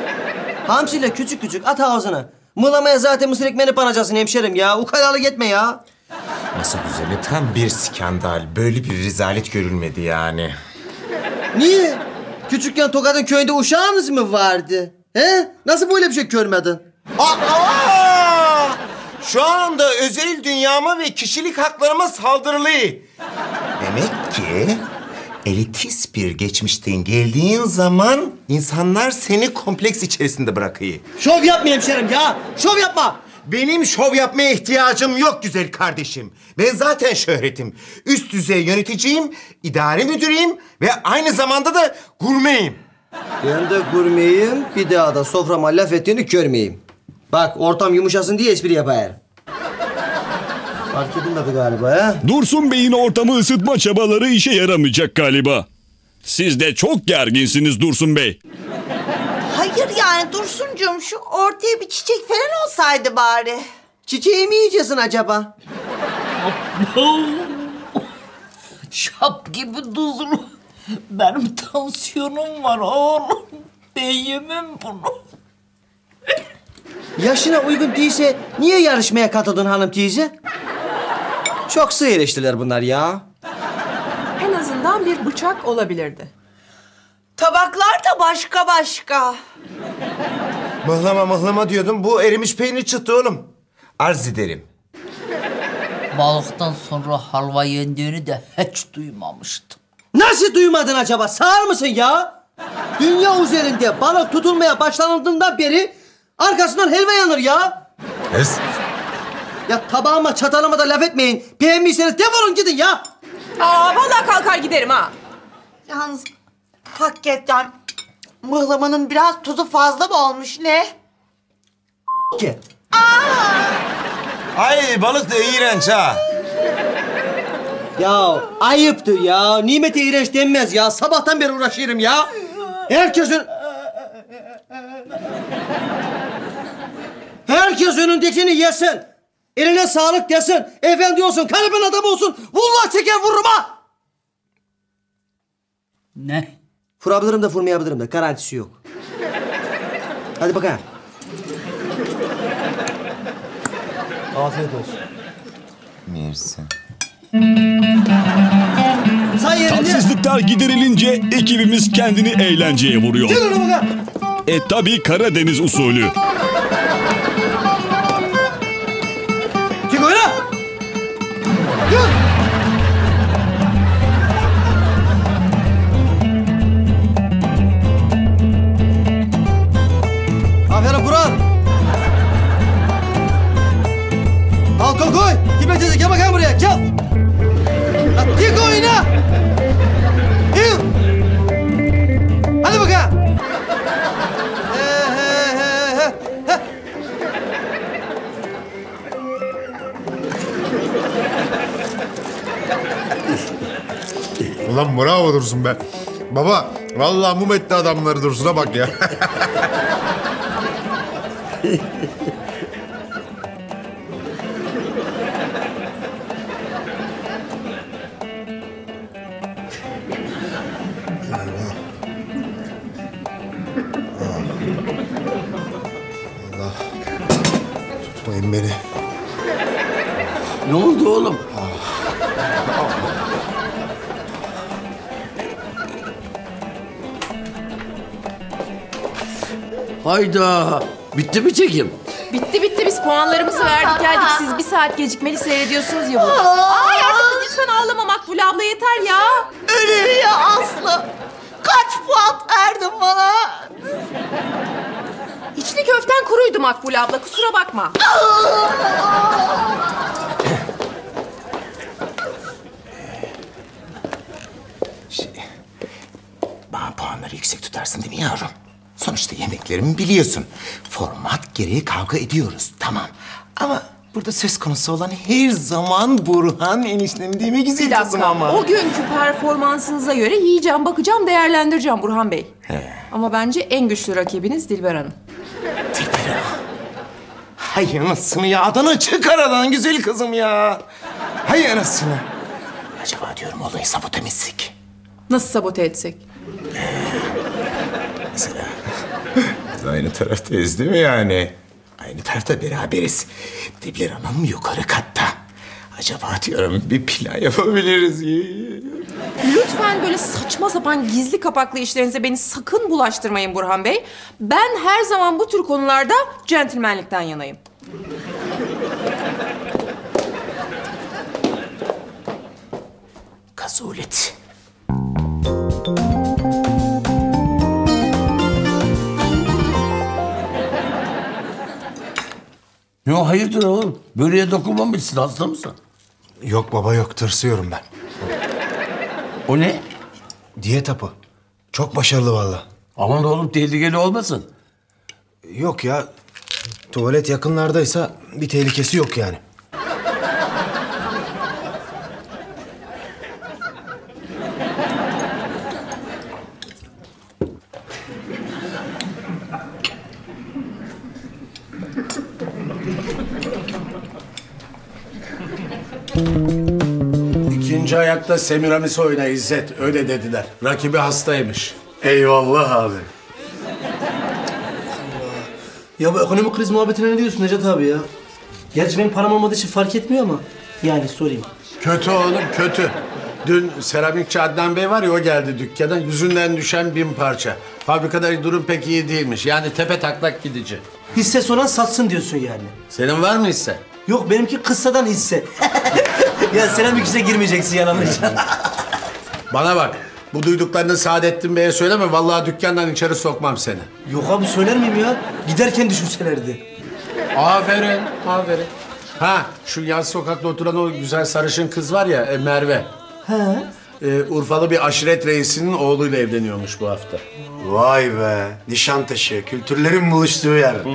Hamsiyle küçük küçük at ağzına. Mılamaya zaten mısır ekmeğini panacaksın hemşerim ya. Ukalalık etme ya. Nasıl güzeli? Tam bir skandal. Böyle bir rezalet görülmedi yani. Niye? Küçükken Tokat'ın köyünde uşağınız mı vardı? He? Nasıl böyle bir şey görmedin? Aa! Aa! Şu anda özel dünyama ve kişilik haklarıma saldırılı. Demek ki... elitist bir geçmişten geldiğin zaman insanlar seni kompleks içerisinde bırakıyor. Şov yapma hemşerim ya, şov yapma. Benim şov yapmaya ihtiyacım yok güzel kardeşim. Ben zaten şöhretim. Üst düzey yöneticiyim, idare müdürüyüm ve aynı zamanda da gurmeyim. Ben de gurmeyim, bir daha da soframa laf ettiğini görmeyeyim. Bak ortam yumuşasın diye espri yapar. Fark edilmedi galiba ya. Dursun Bey'in ortamı ısıtma çabaları işe yaramayacak galiba. Siz de çok gerginsiniz Dursun Bey. Hayır yani Dursuncuğum, şu ortaya bir çiçek falan olsaydı bari. Çiçeği mi yiyeceksin acaba? Şap gibi tuzlu. Benim tansiyonum var oğlum. Ben yemem bunu. Yaşına uygun değilse niye yarışmaya katıldın hanım teyze? Çok sığ eleştiriler bunlar ya. En azından bir bıçak olabilirdi. Tabaklar da başka başka. Mıhlama mıhlama diyordum. Bu erimiş peynir çıktı oğlum. Arz ederim. Balıktan sonra halva yendiğini de hiç duymamıştım. Nasıl duymadın acaba? Sağır mısın ya? Dünya üzerinde balık tutulmaya başlanıldığından beri arkasından helva yanır ya. Kız. Ya tabağıma, çatalıma da laf etmeyin. Beğenmişseniz defolun gidin ya. Aa, vallahi kalkar giderim ha. Yalnız hakikaten mıhlamanın biraz tuzu fazla mı olmuş ne? Ki. Ay balık da iğrenç ha. Ya ayıptır ya. Nimete iğrenç denmez ya. Sabahtan beri uğraşıyorum ya. Herkesin... Herkes önündekini yesin. Eline sağlık desin. Efendi olsun, kalben adam olsun. Vallahi çeker vururum ha. Ne? Vurabilirim de vurmayabilirim de. Garantisi yok. Hadi bakalım. Afiyet olsun. Mersi. Tatsızlıklar giderilince ekibimiz kendini eğlenceye vuruyor. Gelin bakalım. E tabii Karadeniz usulü. Aferin Burhan. Al koy koy. Kime teyze gel bakayım buraya gel. Dik oyna. Gel. Hadi bakalım. He he he he. he. Ulan bravo Dursun be. Baba vallahi mum etti adamları, Dursun'a bak ya. Allah. Tutmayın beni. Ne oldu oğlum? Hayda. Bitti mi çekim? Bitti bitti, biz puanlarımızı verdik geldik. Siz bir saat gecikmeli seyrediyorsunuz ya burada. Aa yardım edin, lütfen ağlama Makbule abla, yeter ya. Öyle ya Aslı. Kaç puan verdin bana? İçli köften kuruydu Makbule abla, kusura bakma. Şey, bana puanları yüksek tutarsın değil mi yavrum? Sonuçta yemeklerimi biliyorsun. Format gereği kavga ediyoruz, tamam. Ama burada söz konusu olan her zaman Burhan eniştem değil mi güzel kızım ama? O günkü performansınıza göre yiyeceğim, bakacağım, değerlendireceğim Burhan Bey. He. Ama bence en güçlü rakibiniz Dilber Hanım. Dilber Hanım. Hay anasını ya, adını çıkar adan güzel kızım ya. Hay anasını. Acaba diyorum olayı sabote mi etsek? Nasıl sabote etsek? Mesela biz aynı taraftayız değil mi yani? Aynı tarafta beraberiz. Dilber Hanım yukarı katta. Acaba diyorum bir plan yapabiliriz. Lütfen böyle saçma sapan gizli kapaklı işlerinize beni sakın bulaştırmayın Burhan Bey. Ben her zaman bu tür konularda centilmenlikten yanayım. Kazulet. Yok hayırdır oğlum? Böreğe dokunmamışsın, hasta mısın? Yok baba yok, tırsıyorum ben. O ne? Diyet hapı. Çok başarılı vallahi. Aman oğlum tehlikeli olmasın. Yok ya, tuvalet yakınlardaysa bir tehlikesi yok yani. İkinci ayakta Semiramis'i oyna İzzet, öyle dediler. Rakibi hastaymış. Eyvallah abi. Ya bu ekonomik kriz muhabbetine ne diyorsun Necdet abi ya? Gerçi benim param olmadığı için fark etmiyor ama yani sorayım. Kötü oğlum kötü. Dün seramikçi Adnan Bey var ya, o geldi dükkandan, yüzünden düşen bin parça. Fabrikada durum pek iyi değilmiş, yani tepe taklak gidici. Hisse olan satsın diyorsun yani. Senin var mı hisse? Yok benimki kıssadan hisse. Ya seramikçiye girmeyeceksin yanılmayacaksın. Bana bak, bu duyduklarını Saadettin Bey'e söyleme, vallahi dükkandan içeri sokmam seni. Yok abi söyler miyim ya? Giderken düşünselerdi. Aferin, aferin. Ha, şu yan sokakta oturan o güzel sarışın kız var ya, e, Merve. Ha? E, Urfalı bir aşiret reisinin oğluyla evleniyormuş bu hafta. Vay be, Nişantaşı, kültürlerin buluştuğu yer. Hı.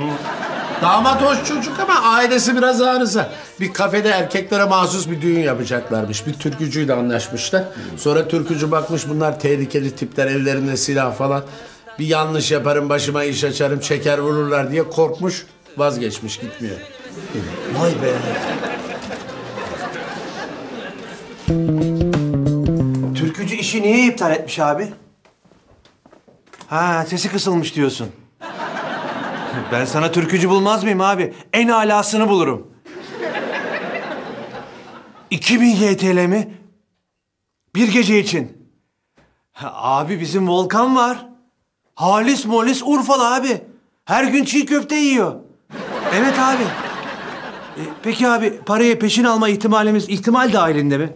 Damat hoş çocuk ama ailesi biraz arıza. Bir kafede erkeklere mahsus bir düğün yapacaklarmış. Bir türkücüyle anlaşmışlar. Sonra türkücü bakmış bunlar tehlikeli tipler, ellerinde silah falan. Bir yanlış yaparım, başıma iş açarım, çeker vururlar diye korkmuş, vazgeçmiş, gitmiyor. Vay be! Türkücü işi niye iptal etmiş abi? Ha, sesi kısılmış diyorsun. Ben sana türkücü bulmaz mıyım abi? En alasını bulurum. iki bin Y T L mi? Bir gece için. Ha, abi bizim Volkan var. Halis molis Urfalı abi. Her gün çiğ köfte yiyor. Evet abi. E, peki abi parayı peşin alma ihtimalimiz ihtimal dahilinde mi?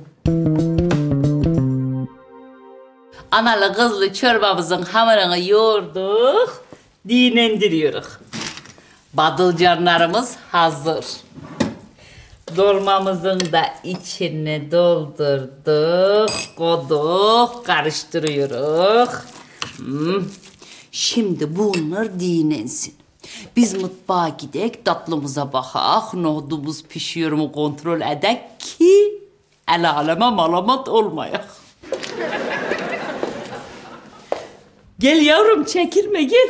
Analı kızlı çorbamızın hamurunu yoğurduk. Dinlendiriyoruz. Badılcanlarımız hazır. Dolmamızın da içini doldurduk, koyduk, karıştırıyoruz. Hmm. Şimdi bunlar dinlensin. Biz mutfağa gidek, tatlımıza bakak, nohudumuz pişiyor mu kontrol edek ki el aleme malamat olmayak. Gel yavrum, çekilme gel.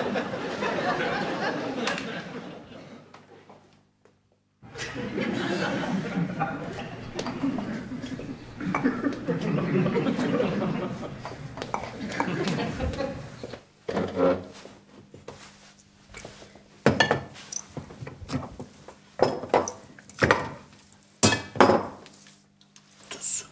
Dursun.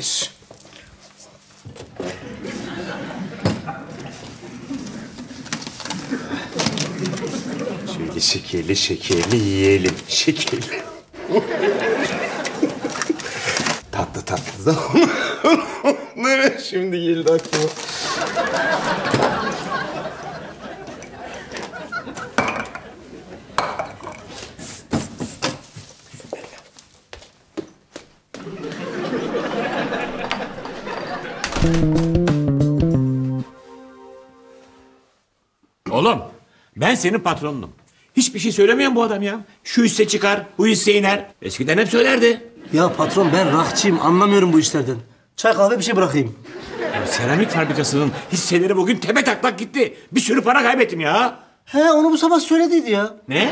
Hayır. Şöyle şekerli şekerli yiyelim. Şekerli. Tatlı tatlı da onlara şimdi geldi aklıma. Oğlum, ben senin patronunum. Hiçbir şey söylemiyor bu adam ya. Şu hisse çıkar, bu hisse iner. Eskiden hep söylerdi. Ya patron, ben rakçıyım, anlamıyorum bu işlerden. Çay kahve bir şey bırakayım. Ya, seramik fabrikasının hisseleri bugün tepe taklak gitti. Bir sürü para kaybettim ya. He, onu bu sabah söylediydi ya. Ne?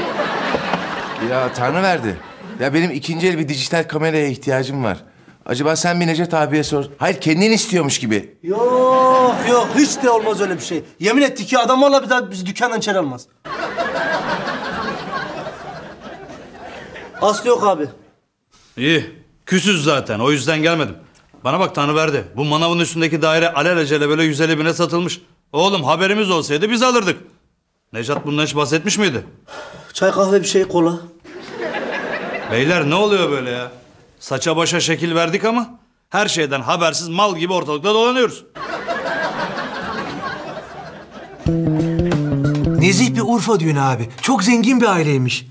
Ya tanrıverdi. Ya benim ikinci el bir dijital kameraya ihtiyacım var. Acaba sen bir Necdet abiye sor. Hayır, kendin istiyormuş gibi. Yok yok, hiç de olmaz öyle bir şey. Yemin ettik ki adam valla bir daha biz dükkandan içeri almaz. Aslı yok abi. İyi, küsüz zaten. O yüzden gelmedim. Bana bak Tanrıverdi, bu manavın üstündeki daire alelacele böyle yüz elli bine satılmış. Oğlum haberimiz olsaydı biz alırdık. Necdet bundan hiç bahsetmiş miydi? Çay kahve bir şey kola. Beyler ne oluyor böyle ya? Saça başa şekil verdik ama her şeyden habersiz mal gibi ortalıkta dolanıyoruz. Nezih bir Urfa düğünü abi. Çok zengin bir aileymiş.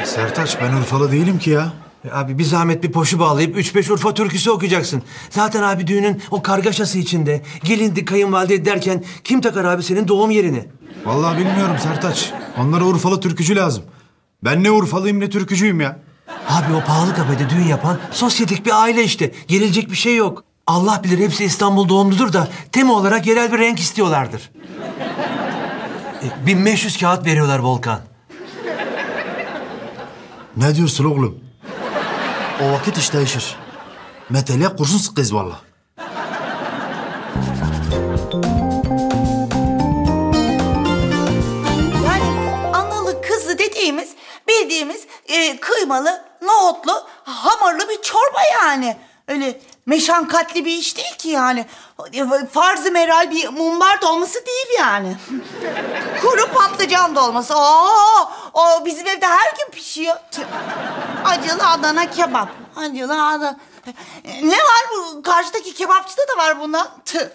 E Sertaç, ben Urfalı değilim ki ya. E abi bir zahmet bir poşu bağlayıp üç beş Urfa türküsü okuyacaksın. Zaten abi düğünün o kargaşası içinde. Gelindi kayınvalide derken kim takar abi senin doğum yerini? Vallahi bilmiyorum Sertaç. Onlara Urfalı türkücü lazım. Ben ne Urfalıyım ne türkücüyüm ya. Abi o pahalı kafede düğün yapan sosyetik bir aile işte. Gerilecek bir şey yok. Allah bilir hepsi İstanbul doğumludur da tema olarak yerel bir renk istiyorlardır. E, bin beş yüz kağıt veriyorlar Volkan. Ne diyorsun oğlum? O vakit iş değişir. Meteliye kurşun sıkıyız vallahi. Yani analı kızlı dediğimiz bildiğimiz e, kıymalı, nohutlu, hamurlu bir çorba yani. Öyle meşakkatli bir iş değil ki yani. Farz-ı meral bir mumbar dolması değil yani. Kuru patlıcan dolması. Oo, o bizim evde her gün pişiyor. Acılı Adana kebap. Acılı Adana. Ne var bu? Karşıdaki kebapçıda da var bundan. Tı.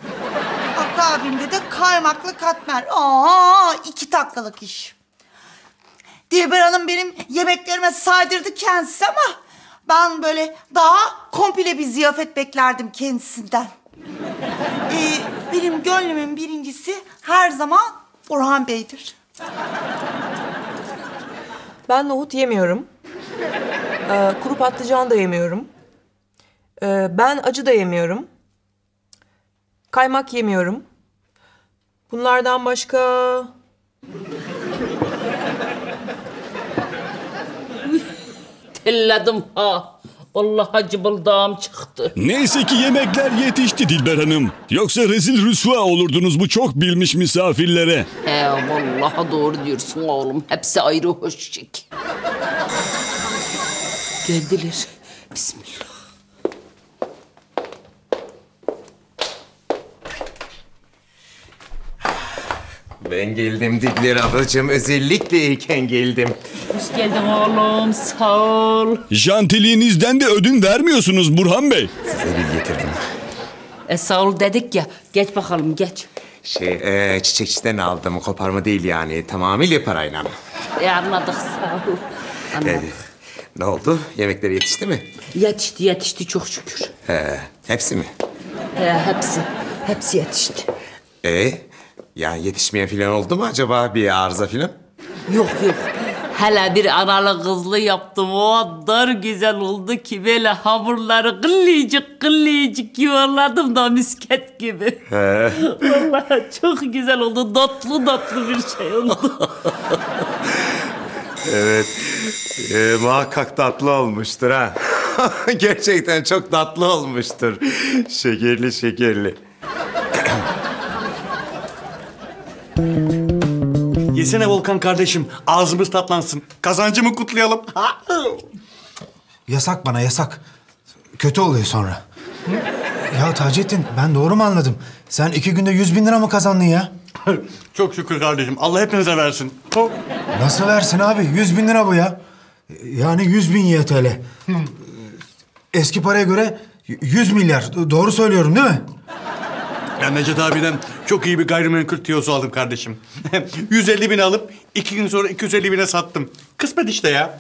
Hakkı abimde de kaymaklı katmer. Oo, iki taklalık iş. Dilber Hanım benim yemeklerime saydırdı kendisi ama ben böyle daha komple bir ziyafet beklerdim kendisinden. Ee, benim gönlümün birincisi her zaman Orhan Bey'dir. Ben nohut yemiyorum. Ee, kuru patlıcan da yemiyorum. Ee, ben acı da yemiyorum. Kaymak yemiyorum. Bunlardan başka... Elledim ha. Vallahi cıbıldağım çıktı. Neyse ki yemekler yetişti Dilber Hanım. Yoksa rezil rüsva olurdunuz bu çok bilmiş misafirlere. He vallahi doğru diyorsun oğlum. Hepsi ayrı hoşçak. Geldiler. Bismillah. Ben geldim Dilber ablacığım. Özellikle iken geldim. Hoş geldin oğlum. Sağ ol. Jantiliğinizden de ödün vermiyorsunuz Burhan Bey. Size bir getirdim. E, sağ ol dedik ya. Geç bakalım geç. Şey e, çiçekçiden aldım. Koparma değil yani. Tamamıyla parayla. E, anladık sağ ol. Anladık. E, ne oldu? Yemekleri yetişti mi? Yetişti yetişti çok şükür. He, hepsi mi? He, hepsi. Hepsi yetişti. Eee? Ya yetişmeyen filan oldu mu acaba? Bir arıza filan? Yok yok. Hele bir analı kızlı yaptım. O kadar güzel oldu ki böyle hamurları kıllayıcık kıllayıcık yuvarladım da misket gibi. He. Vallahi çok güzel oldu. Tatlı tatlı bir şey oldu. Evet. Ee, muhakkak tatlı olmuştur ha. Gerçekten çok tatlı olmuştur. Şekerli şekerli. Yesene Volkan kardeşim, ağzımız tatlansın. Kazancımı kutlayalım. Yasak bana, yasak. Kötü oluyor sonra. Ya Tacettin, ben doğru mu anladım? Sen iki günde yüz bin lira mı kazandın ya? Çok şükür kardeşim. Allah hepinize versin. Nasıl versin abi? Yüz bin lira bu ya. Yani yüz bin Y T L. Eski paraya göre yüz milyar. Doğru söylüyorum değil mi? Ya Necdet abiden çok iyi bir gayrimenkul tiyosu aldım kardeşim. yüz elli bin alıp iki gün sonra iki yüz elli bine sattım. Kısmet işte ya.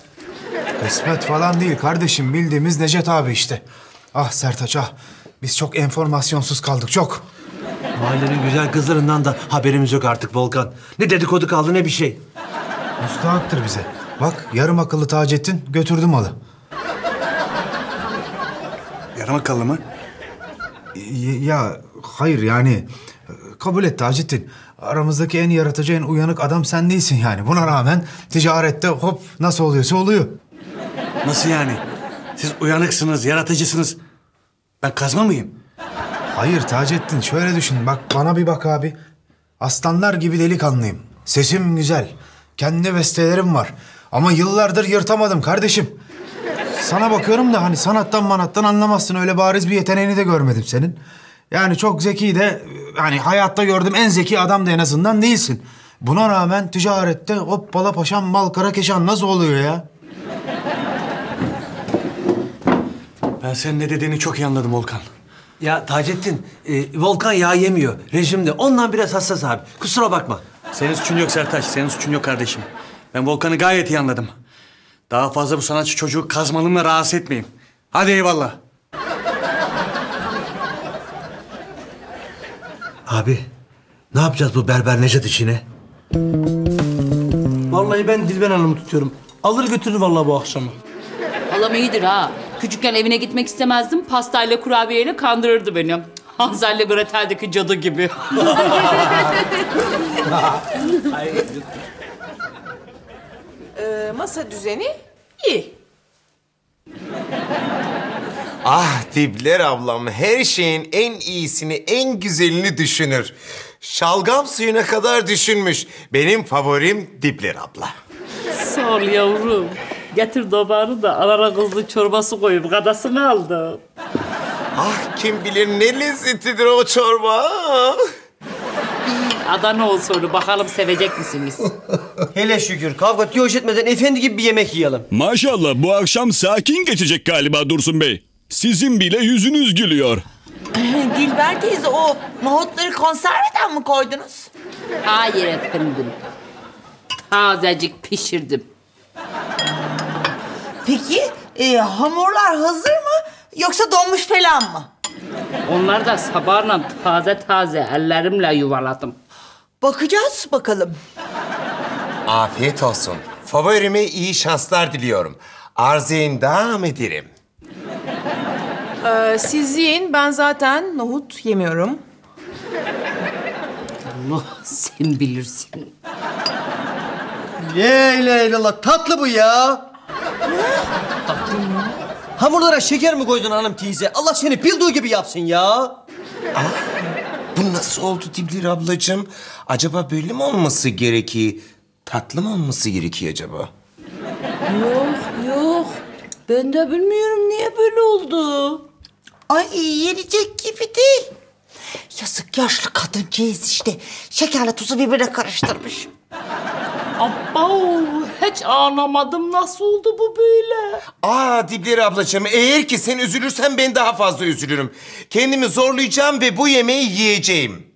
Kısmet falan değil kardeşim. Bildiğimiz Necdet abi işte. Ah Sertaç ah. Biz çok enformasyonsuz kaldık çok. Mahallenin güzel kızlarından da haberimiz yok artık Volkan. Ne dedikodu kaldı ne bir şey. Müstahaktır bize. Bak yarım akıllı Tacettin götürdü malı. Yarım akıllı mı? Ya hayır yani. Kabul et Tacettin. Aramızdaki en yaratıcı, en uyanık adam sen değilsin yani. Buna rağmen ticarette hop nasıl oluyorsa oluyor. Nasıl yani? Siz uyanıksınız, yaratıcısınız. Ben kazma mıyım? Hayır Tacettin, şöyle düşün. Bak bana bir bak abi. Aslanlar gibi delikanlıyım. Sesim güzel. Kendi bestelerim var. Ama yıllardır yırtamadım kardeşim. Sana bakıyorum da hani sanattan manattan anlamazsın. Öyle bariz bir yeteneğini de görmedim senin. Yani çok zeki de hani hayatta gördüğüm en zeki adam da en azından değilsin. Buna rağmen ticarette hoppala paşam mal karakeşan nasıl oluyor ya? Ben senin ne dediğini çok iyi anladım Volkan. Ya Tacettin, e, Volkan yağ yemiyor rejimde. Ondan biraz hassas abi. Kusura bakma. Senin suçun yok Sertaç, senin suçun yok kardeşim. Ben Volkan'ı gayet iyi anladım. Daha fazla bu sanatçı çocuğu kazmalımla rahatsız etmeyeyim. Hadi eyvallah. Abi, ne yapacağız bu berber Necdet işine? Vallahi ben Dilber Hanım'ı tutuyorum. Alır götürür vallahi bu akşamı. Halam iyidir ha. Küçükken evine gitmek istemezdim. Pastayla kurabiyeyle kandırırdı beni. Hansel'le Gretel'deki cadı gibi. ee, masa düzeni iyi. Ah Dilber ablam her şeyin en iyisini, en güzelini düşünür. Şalgam suyuna kadar düşünmüş. Benim favorim Dilber abla. Sağ ol yavrum. Getir dobanı da anana kızlı çorbası koyup kadasını aldı. Ah kim bilir ne lezzetidir o çorba. Adana ol soru bakalım sevecek misiniz? Hele şükür kavga tiyoş etmeden efendi gibi bir yemek yiyelim. Maşallah bu akşam sakin geçecek galiba Dursun Bey. Sizin bile yüzünüz gülüyor. Dilber teyze o nohutları konserveden mi koydunuz? Hayır efendim. Tazecik pişirdim. Peki e, hamurlar hazır mı yoksa donmuş falan mı? Onlar da sabahla taze taze ellerimle yuvaladım. Bakacağız bakalım. Afiyet olsun. Favorime iyi şanslar diliyorum. Arzeyin devam ederim. Ee, siz yiyin. Ben zaten nohut yemiyorum. Allah sen bilirsin. Leyle leyle tatlı bu ya. Tatlı mı? Hamurlara şeker mi koydun hanım teyze? Allah seni bildiği gibi yapsın ya. Aa, bu nasıl oldu Dilber ablacığım? Acaba böyle mi olması gerekiyor? Tatlı mı olması gerekiyor acaba? Yok yok. Ben de bilmiyorum niye böyle oldu. Ay yenecek gibi değil. Yazık yaşlı kadıncağız işte. Şekerle tuzu birbirine karıştırmış. Abba, hiç anlamadım. Nasıl oldu bu böyle? Aa Dilber ablacığım, eğer ki sen üzülürsen ben daha fazla üzülürüm. Kendimi zorlayacağım ve bu yemeği yiyeceğim.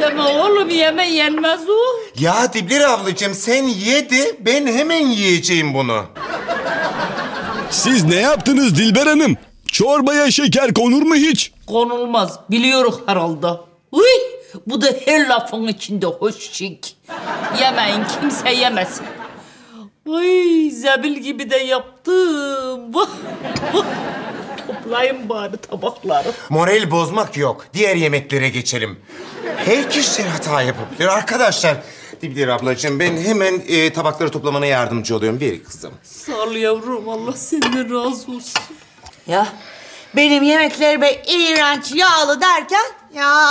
Yeme oğlum, yeme yenmez o. Ya Dilber ablacığım, sen ye de ben hemen yiyeceğim bunu. Siz ne yaptınız Dilber Hanım? Çorbaya şeker konur mu hiç? Konulmaz, biliyoruz herhalde. Uy! Bu da her lafın içinde hoşçik. Yemeyin, kimse yemesin. Ay zebil gibi de yaptım. Toplayın bari tabakları. Moral bozmak yok. Diğer yemeklere geçelim. Her kişi hata yapabilir arkadaşlar. Dilber ablacığım ben hemen e, tabakları toplamana yardımcı oluyorum. Ver kızım. Sağ ol yavrum. Allah senden razı olsun. Ya benim yemeklerime iğrenç yağlı derken ya...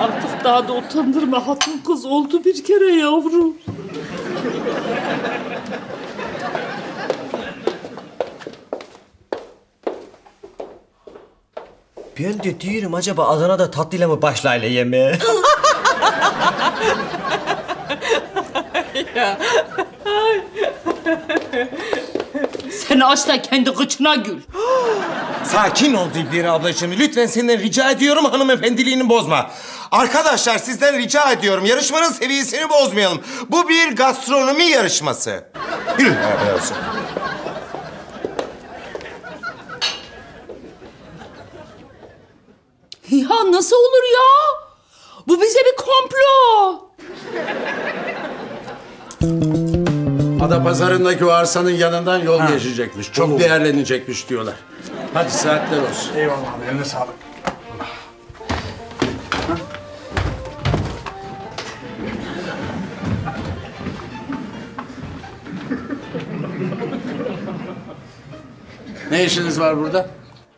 Artık daha da utandırma hatun kız oldu bir kere yavrum. Ben de diyorum acaba Adana'da tatlıyla mı başlayla yeme? Sen aç da kendi kıçına gül. Sakin ol Dilber ablacığım. Lütfen senden rica ediyorum, hanımefendiliğini bozma. Arkadaşlar sizden rica ediyorum, yarışmanın seviyesini bozmayalım. Bu bir gastronomi yarışması. Yürü. Ya nasıl olur ya? Bu bize bir komplo. Adapazarı'ndaki o arsanın yanından yol ha. geçecekmiş. Çok Olur. değerlenecekmiş diyorlar. Hadi saatler olsun. Eyvallah abi, eline sağlık. Ne işiniz var burada?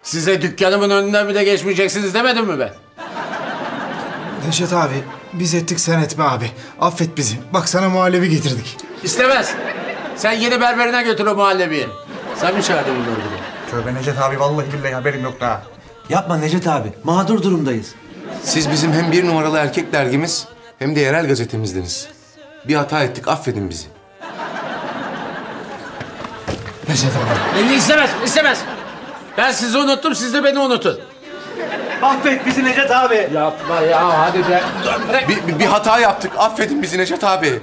Size dükkanımın önünden bile geçmeyeceksiniz demedim mi ben? Necdet abi, biz ettik sen etme abi. Affet bizi. Bak sana muhallebi getirdik. İstemez. Sen yeni berberine götür o muhallebiyi. Sen mi çağırdın bunu? Tövbe Necdet abi, vallahi billahi haberim yok daha. Yapma Necdet abi, mağdur durumdayız. Siz bizim hem bir numaralı erkek dergimiz hem de yerel gazetemizdiniz. Bir hata ettik, affedin bizi. Necdet abi. Beni istemez, istemez. Ben sizi unuttum, siz de beni unutun. Affet bizi Necdet abi. Yapma ya, hadi de. Bir, bir hata yaptık, affedin bizi Necdet abi.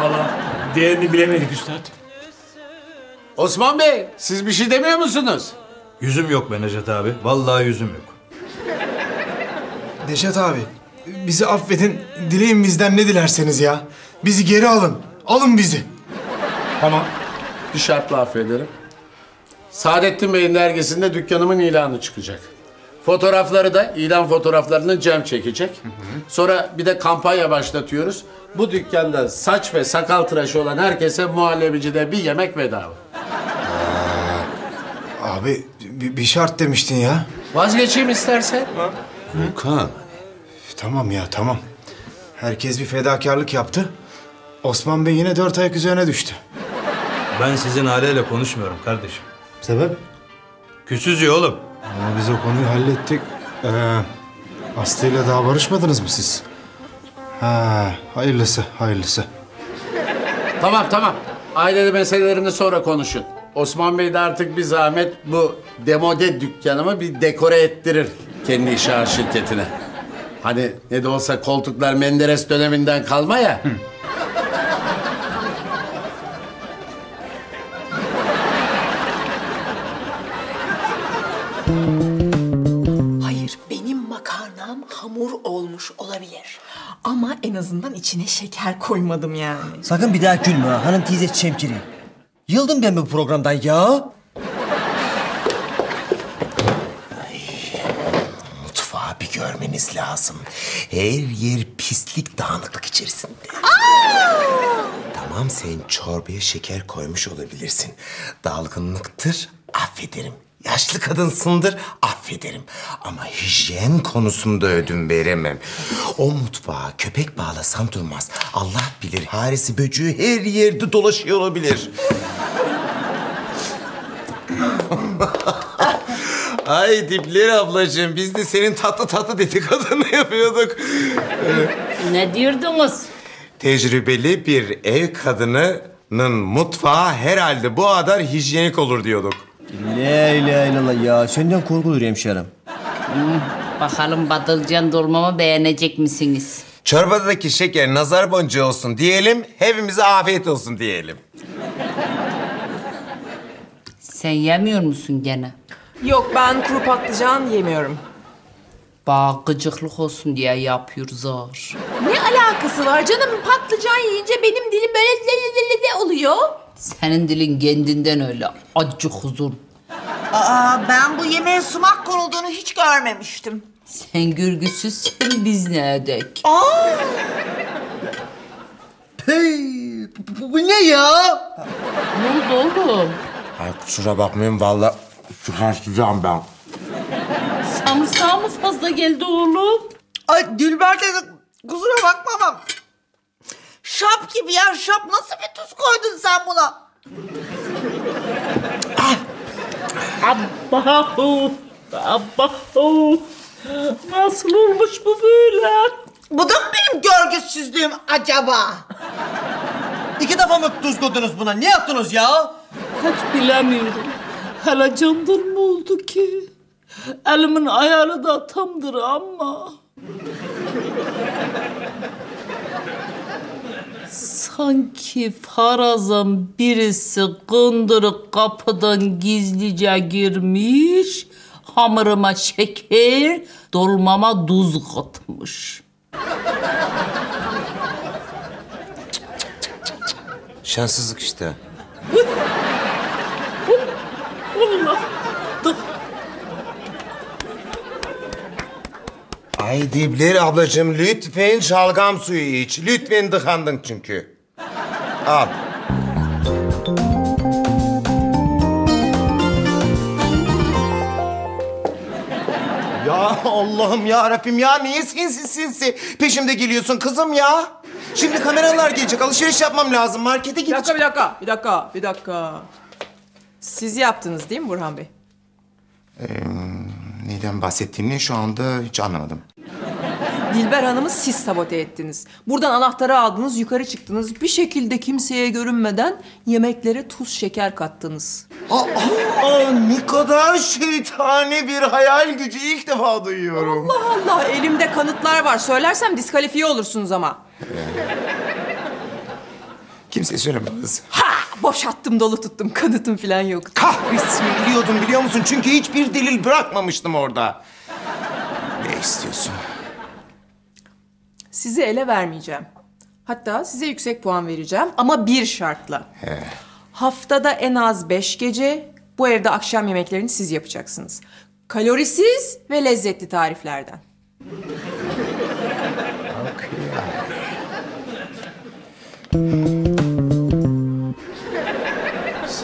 Vallahi değerini bilemedik üstad. Osman Bey, siz bir şey demiyor musunuz? Yüzüm yok be Necdet abi, vallahi yüzüm yok. Necdet abi, bizi affedin, dileyin bizden ne dilerseniz ya. Bizi geri alın, alın bizi. Tamam, bir şartla affederim. Saadettin Bey'in dergisinde dükkanımın ilanı çıkacak. Fotoğrafları da, ilan fotoğraflarını Cem çekecek. Hı hı. Sonra bir de kampanya başlatıyoruz. Bu dükkanda saç ve sakal tıraşı olan herkese muhallebicide bir yemek bedava. Ee, abi bir şart demiştin ya. Vazgeçeyim istersen. Volkan. Tamam ya, tamam. Herkes bir fedakarlık yaptı. Osman Bey yine dört ayak üzerine düştü. Ben sizin aileyle konuşmuyorum kardeşim. Sebep? Küsüz ya oğlum. Ama biz o konuyu hallettik. Ee, Aslı'yla daha barışmadınız mı siz? Ha, hayırlısı, hayırlısı. Tamam, tamam. Aileli meselelerini sonra konuşun. Osman Bey de artık bir zahmet bu demode dükkanımı bir dekore ettirir kendi inşaat şirketine. Hani ne de olsa koltuklar Menderes döneminden kalma ya. Hı. Hayır, benim makarnam hamur olmuş olabilir. Ama en azından içine şeker koymadım yani. Sakın bir daha gülme ha, hanım teyze çemkiri. Yıldım ben bu programdan ya. Ay, mutfağı bir görmeniz lazım. Her yer pislik, dağınıklık içerisinde. Aa! Tamam, sen çorbaya şeker koymuş olabilirsin. Dalgınlıktır, affederim. Yaşlı kadınsındır, affederim. Ama hijyen konusunda ödün veremem. O mutfağa köpek bağlasam durmaz. Allah bilir, faresi böceği her yerde dolaşıyor olabilir. Ay Dilber ablacığım, biz de senin tatlı tatlı dedikodunu yapıyorduk. Ne diyordunuz? Tecrübeli bir ev kadınının mutfağı herhalde bu kadar hijyenik olur diyorduk. La ilahe illallah ya. Senden korkulur hemşerim. Hmm, bakalım batılcan dolmamı beğenecek misiniz? Çorbadaki şeker nazar boncuğu olsun diyelim, hepimize afiyet olsun diyelim. Sen yemiyor musun gene? Yok, ben kuru patlıcan yemiyorum. Bak, gıcıklık olsun diye yapıyor zar. Ne alakası var canım? Patlıcan yiyince benim dilim böyle lelelelele oluyor. Senin dilin kendinden öyle, acı huzur. Aa, ben bu yemeğe sumak konulduğunu hiç görmemiştim. Sen görgüsüzsün, biz ne edek? Aa! Hey, bu, bu ne ya? Ne oldu oğlum? Ay, kusura bakmayın, vallahi çıkartacağım ben. Samırsağı mı fazla geldi oğlum? Ay Dilber dedi, kusura bakma ama... Şap gibi ya, şap. Nasıl bir tuz koydun sen buna? Abba! Baba, oh, nasıl olmuş bu böyle? Bu da mı benim görgüsüzlüğüm acaba? İki defa mı tuz koydunuz buna? Ne yaptınız ya? Hiç bilemiyorum. Hele candır mı oldu ki? Elimin ayarı da tamdır ama... Sanki farazın birisi kındırıp kapıdan gizlice girmiş... ...hamuruma şeker, dolmama tuz katmış. Şanssızlık işte. Ay Dilber ablacığım, lütfen şalgam suyu iç. Lütfen dıkandın çünkü. Al. Ya Allah'ım ya Rabbim ya, niye sinsi sinsi peşimde geliyorsun kızım ya? Şimdi kameralar gelecek, alışveriş yapmam lazım, markete gideceğim. Bir dakika, bir dakika, bir dakika. Siz yaptınız değil mi Burhan Bey? Ee, neden bahsettiğini şu anda hiç anlamadım. Dilber Hanım'ı siz sabote ettiniz. Buradan anahtarı aldınız, yukarı çıktınız. Bir şekilde kimseye görünmeden yemeklere tuz şeker kattınız. Aa, aa, ne kadar şeytani bir hayal gücü ilk defa duyuyorum. Allah Allah, elimde kanıtlar var. Söylersem diskalifiye olursunuz ama. Kimseye söylemez. Ha! Boşattım, dolu tuttum. Kanıtım falan yok. Kahretsin, biliyordum biliyor musun? Çünkü hiçbir delil bırakmamıştım orada. Ne istiyorsun? Sizi ele vermeyeceğim. Hatta size yüksek puan vereceğim ama bir şartla. He. Haftada en az beş gece bu evde akşam yemeklerini siz yapacaksınız. Kalorisiz ve lezzetli tariflerden.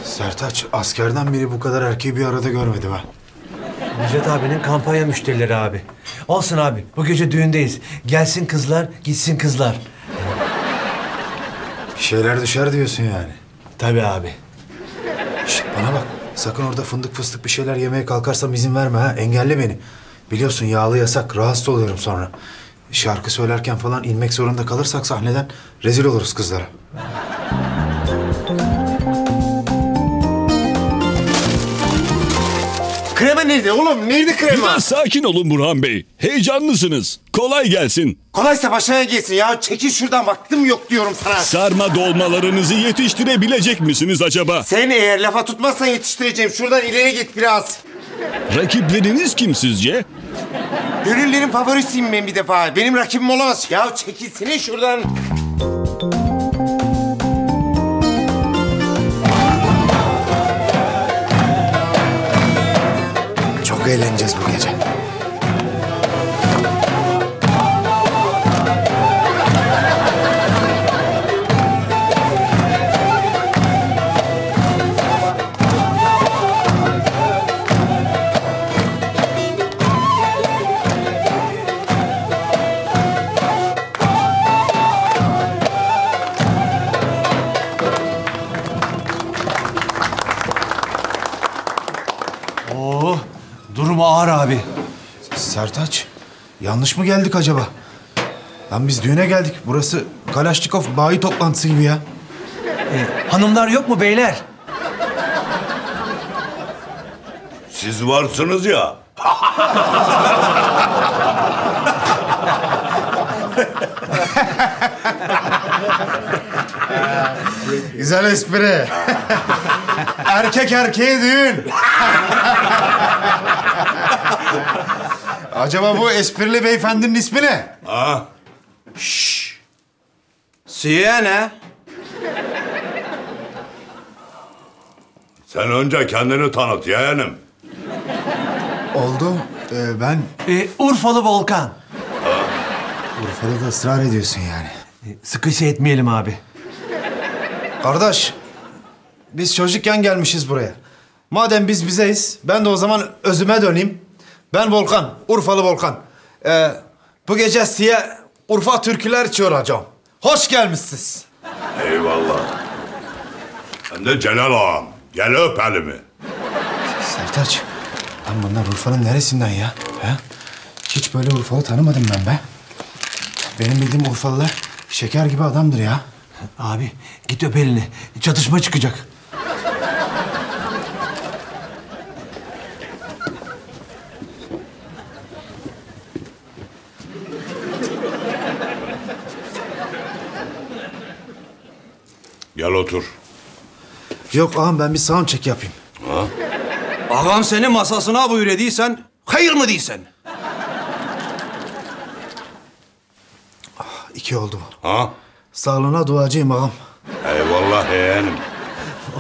Sertaç, askerden biri bu kadar erkeği bir arada görmedi ha. Necdet abinin kampanya müşterileri abi. Olsun abi, bu gece düğündeyiz. Gelsin kızlar, gitsin kızlar. Bir şeyler düşer diyorsun yani. Tabii abi. Şişt, bana bak, sakın orada fındık fıstık bir şeyler yemeye kalkarsam izin verme ha, engelle beni. Biliyorsun yağlı yasak, rahatsız oluyorum sonra. Şarkı söylerken falan inmek zorunda kalırsak sahneden rezil oluruz kızlara. Krema nerede oğlum? Nerede krema? Biraz sakin olun Burhan Bey. Heyecanlısınız. Kolay gelsin. Kolaysa başına gelsin ya. Çekil şuradan, vaktim yok diyorum sana. Sarma dolmalarınızı yetiştirebilecek misiniz acaba? Sen eğer lafa tutmazsan yetiştireceğim. Şuradan ileri git biraz. Rakipleriniz kim sizce? Gönüllerin favorisiyim ben bir defa. Benim rakibim olamaz. Ya çekilsene şuradan. Çok eğleneceğiz bu gece. Ağır abi. Sertaç, yanlış mı geldik acaba? Lan biz düğüne geldik. Burası Kalaşnikov bayi toplantısı gibi ya. Ee, hanımlar yok mu beyler? Siz varsınız ya. Güzel espri. Erkek erkeğe düğün. Acaba bu esprili beyefendinin ismi ne? Aa. Şşş. Siyene. Sen önce kendini tanıt yeğenim. Oldu. Ee, ben... Ee, Urfalı Volkan. Aa. Urfalı da ısrar ediyorsun yani. Ee, sıkışa etmeyelim abi. Kardeş, biz çocukken gelmişiz buraya. Madem biz bizeyiz, ben de o zaman özüme döneyim. Ben Volkan, Urfalı Volkan. Ee, bu gece size Urfa türküler çığıracağım. Hoş gelmişsiniz. Eyvallah. Ben de Celal Ağa'm. Gel öp elimi. Sertaç, Lan bunlar Urfa'nın neresinden ya? He? Hiç böyle Urfalı tanımadım ben be. Benim bildiğim Urfalılar şeker gibi adamdır ya. Abi git öp elini. Çatışma çıkacak. Gel otur. Yok ağam, ben bir sound check yapayım. Ha? Ağam senin masasına buyur ediysen, hayır mı değilsen? Ah, iki oldu bu. Ha? Sağlığına duacıyım ağam. Eyvallah yeğenim.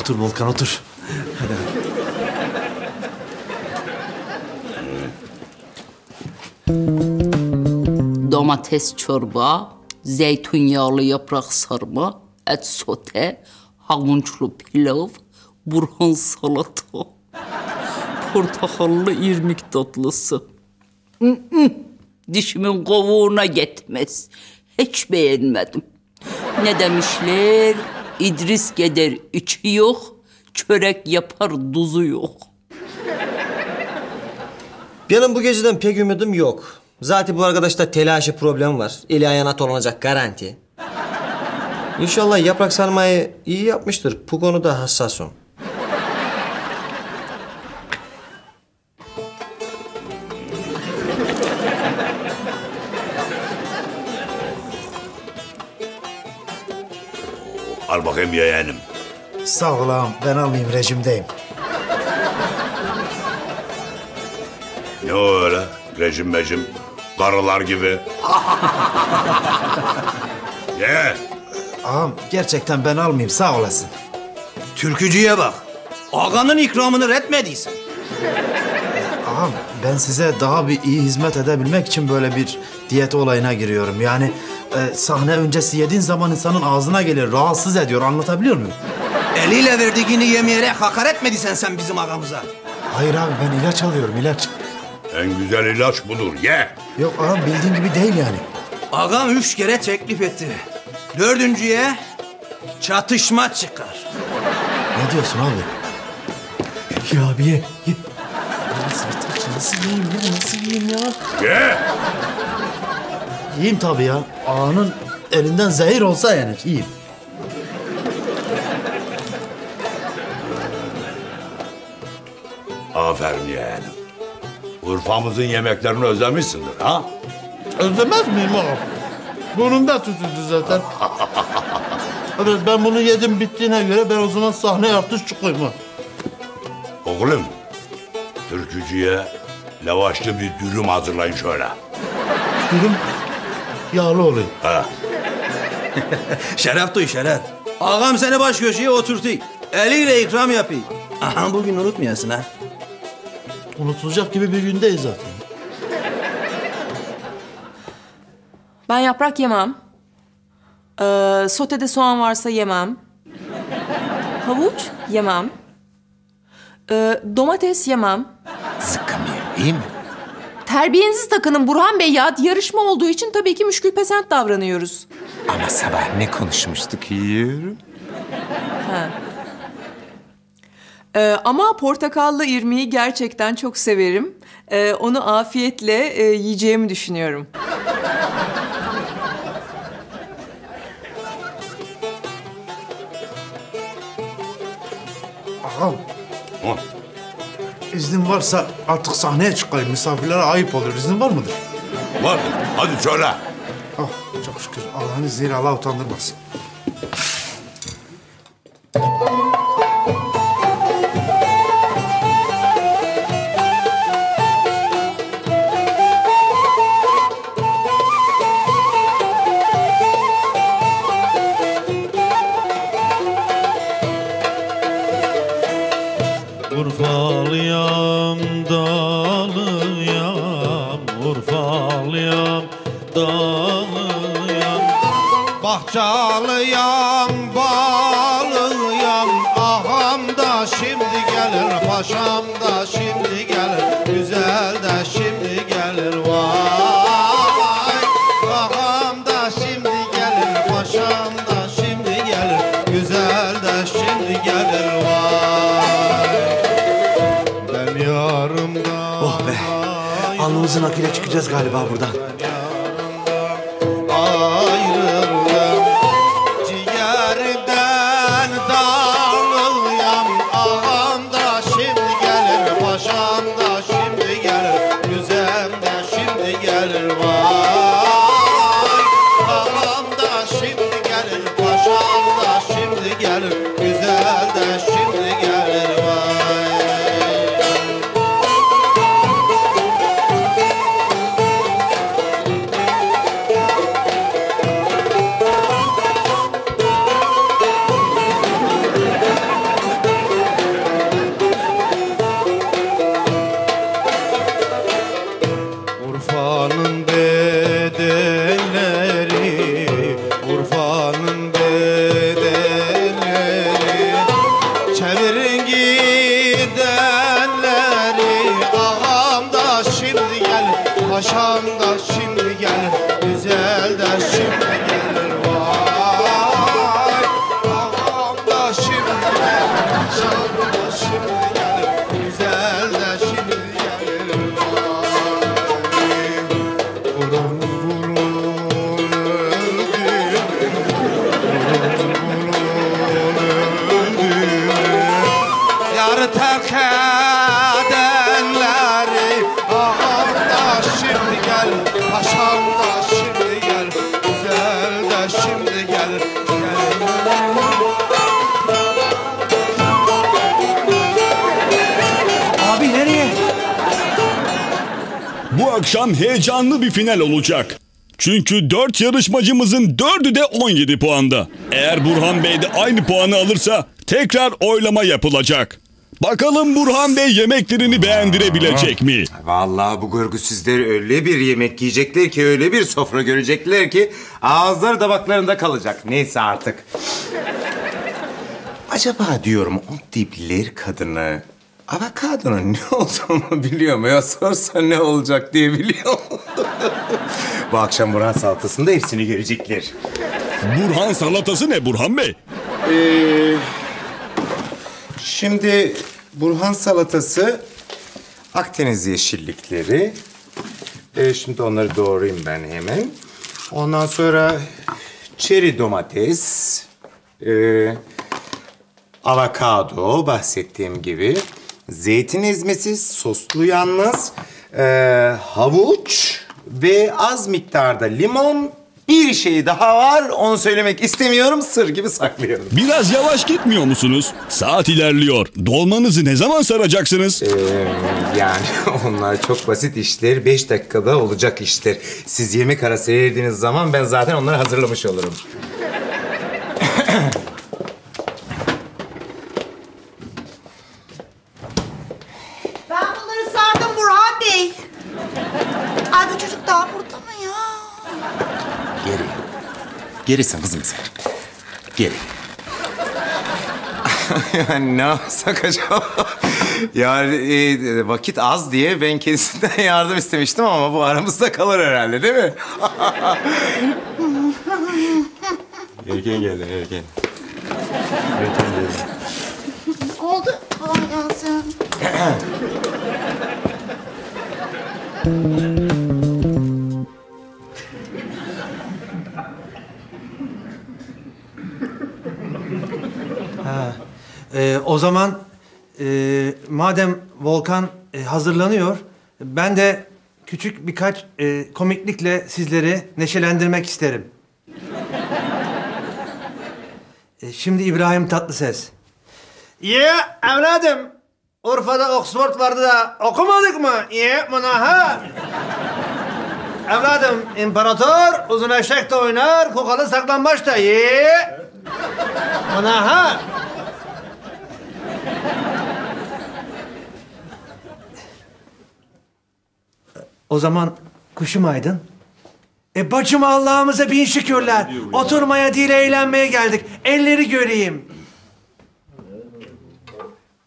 Otur Volkan, otur. Hadi. Domates çorba, zeytinyağlı yaprak sarma, et sote, havuçlu pilav, burhan salata, portakallı irmik tatlısı. Dişimin kovuğuna yetmez. Hiç beğenmedim. Ne demişler? İdris gider içi yok, çörek yapar duzu yok. Benim bu geceden pek ümidim yok. Zaten bu arkadaşta telaşı problem var. Eli ayağına dolanacak garanti. İnşallah yaprak sarmayı iyi yapmıştır. Bu konuda hassasım. Al bakayım yeğenim. Sağ ol ağam, ben almayayım, rejimdeyim. Ne o öyle? Rejim mecim, karılar gibi. Ye. Ağam gerçekten ben almayayım, sağ olasın. Türkücüye bak. Ağanın ikramını reddetmediysen. Ağam ben size daha bir iyi hizmet edebilmek için böyle bir diyet olayına giriyorum. Yani e, sahne öncesi yediğin zaman insanın ağzına gelir, rahatsız ediyor. Anlatabiliyor muyum? Eliyle verdiğini yemeyerek hakaret etmediysen sen bizim ağamıza. Hayır abi, ben ilaç alıyorum, ilaç. En güzel ilaç budur, ye. Yok ağam, bildiğin gibi değil yani. Ağam üç kere teklif etti. Dördüncüye çatışma çıkar. Ne diyorsun abi? Ya abi ye, ye. Ya Sertaç, nasıl yiyeyim ya, nasıl yiyeyim ya? Ye! Yiyeyim tabii ya. Ağanın elinden zehir olsa yani, yiyeyim. Aferin yeğenim. Urfa'mızın yemeklerini özlemişsindir ha? Özlemez miyim oğlum? Burnumda tutuldu zaten. Evet, ben bunu yedim bittiğine göre ben o zaman sahneye artık çıkayım ha. Oğlum, türkücüye lavaşlı bir dürüm hazırlayın şöyle. Dürüm? Yağlı olayım. Ha. Şeref duy şeref. Ağam seni baş köşeye oturtayım. Eliyle ikram yapayım. Aha, bugün unutmayasın ha. Unutulacak gibi bir gündeyiz zaten. Ben yaprak yemem. Ee, sotede soğan varsa yemem. Havuç yemem. Ee, domates yemem. Sıkkım ye, iyi mi? Terbiyenizi takının Burhan Bey ya. Yarışma olduğu için tabii ki müşkül pesent davranıyoruz. Ama sabah ne konuşmuştuk yiyorum. Ee, ama portakallı irmiği gerçekten çok severim. Ee, onu afiyetle e, yiyeceğimi düşünüyorum. Ağam, ha. İznin varsa artık sahneye çıkayım. Misafirlere ayıp olur. İznin var mıdır? Var. Hadi söyle. Oh, çok şükür. Allah'ın izniyle Allah utandırmasın. Yarımda ile çıkacağız galiba buradan. Akşam heyecanlı bir final olacak. Çünkü dört yarışmacımızın dördü de on yedi puanda. Eğer Burhan Bey de aynı puanı alırsa tekrar oylama yapılacak. Bakalım Burhan Bey yemeklerini beğendirebilecek mi? Vallahi bu görgüsüzleri öyle bir yemek yiyecekler ki, öyle bir sofra görecekler ki ağızları tabaklarında kalacak. Neyse artık. Acaba diyorum o Dilber kadını... avokadonun ne olduğunu biliyor mu ya? Sorsa ne olacak diye biliyor mu? Bu akşam Burhan salatasında hepsini görecekler. Burhan salatası ne Burhan Bey? Ee, şimdi Burhan salatası Akdeniz yeşillikleri. Ee, şimdi onları doğrayayım ben hemen. Ondan sonra çeri domates, e, avokado bahsettiğim gibi. Zeytin ezmesi, soslu yalnız, e, havuç ve az miktarda limon. Bir şey daha var, onu söylemek istemiyorum, sır gibi saklıyorum. Biraz yavaş gitmiyor musunuz? Saat ilerliyor. Dolmanızı ne zaman saracaksınız? Ee, yani onlar çok basit işler, beş dakikada olacak işler. Siz yemek arası verdiğiniz zaman ben zaten onları hazırlamış olurum. Geri sen kızım sen. Geri. Yani ne yapsak acaba? Yani e, vakit az diye ben kendisinden yardım istemiştim ama bu aramızda kalır herhalde değil mi? Erken geldi, erken. Erken geldi. Oldu. Kolay gelsin. Ee, o zaman e, madem Volkan e, hazırlanıyor, ben de küçük birkaç e, komiklikle sizleri neşelendirmek isterim. e, şimdi İbrahim Tatlıses. Ye evladım, Urfa'da Oxford vardı da okumadık mı? Ye buna ha? Evladım, imparator uzun eşek de oynar, kokalı saklanmaç da ye buna ha? O zaman kuşum aydın. E bacım Allah'ımıza bin şükürler. Oturmaya değil eğlenmeye geldik. Elleri göreyim.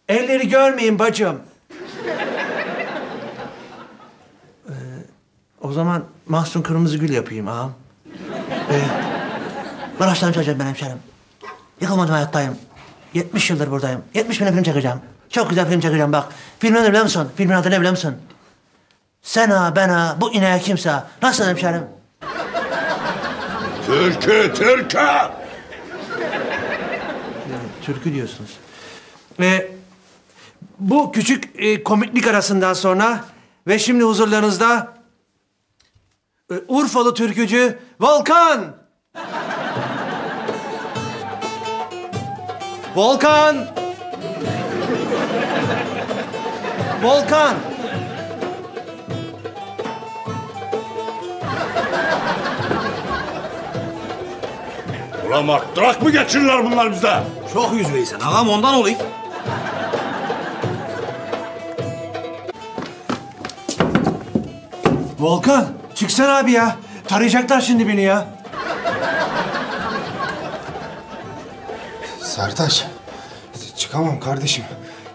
Elleri görmeyin bacım. Ee, o zaman mahsun kırmızı gül yapayım ağam. Ee, ben haşlanım çocuğum ben hemşerim. Yıkılmadım hayattayım. yetmiş yıldır buradayım. yetmiş bin film çekeceğim. Çok güzel film çekeceğim bak. Filmin adı ne biliyor musun? Filmin adı ne biliyor musun? Sen ha, ben ha, bu ineğe kimse ha. Nasıl hemşerim? Türkü, türkü! Türkü diyorsunuz. Ee, bu küçük e, komiklik arasından sonra ve şimdi huzurlarınızda e, Urfalı türkücü Volkan! Volkan! Volkan! Ulan aktırak mı geçirirler bunlar bizde? Çok yüzbeysen ağam, ondan olayım. Volkan, çıksana abi ya. Tarayacaklar şimdi beni ya. Sertaç, çıkamam kardeşim.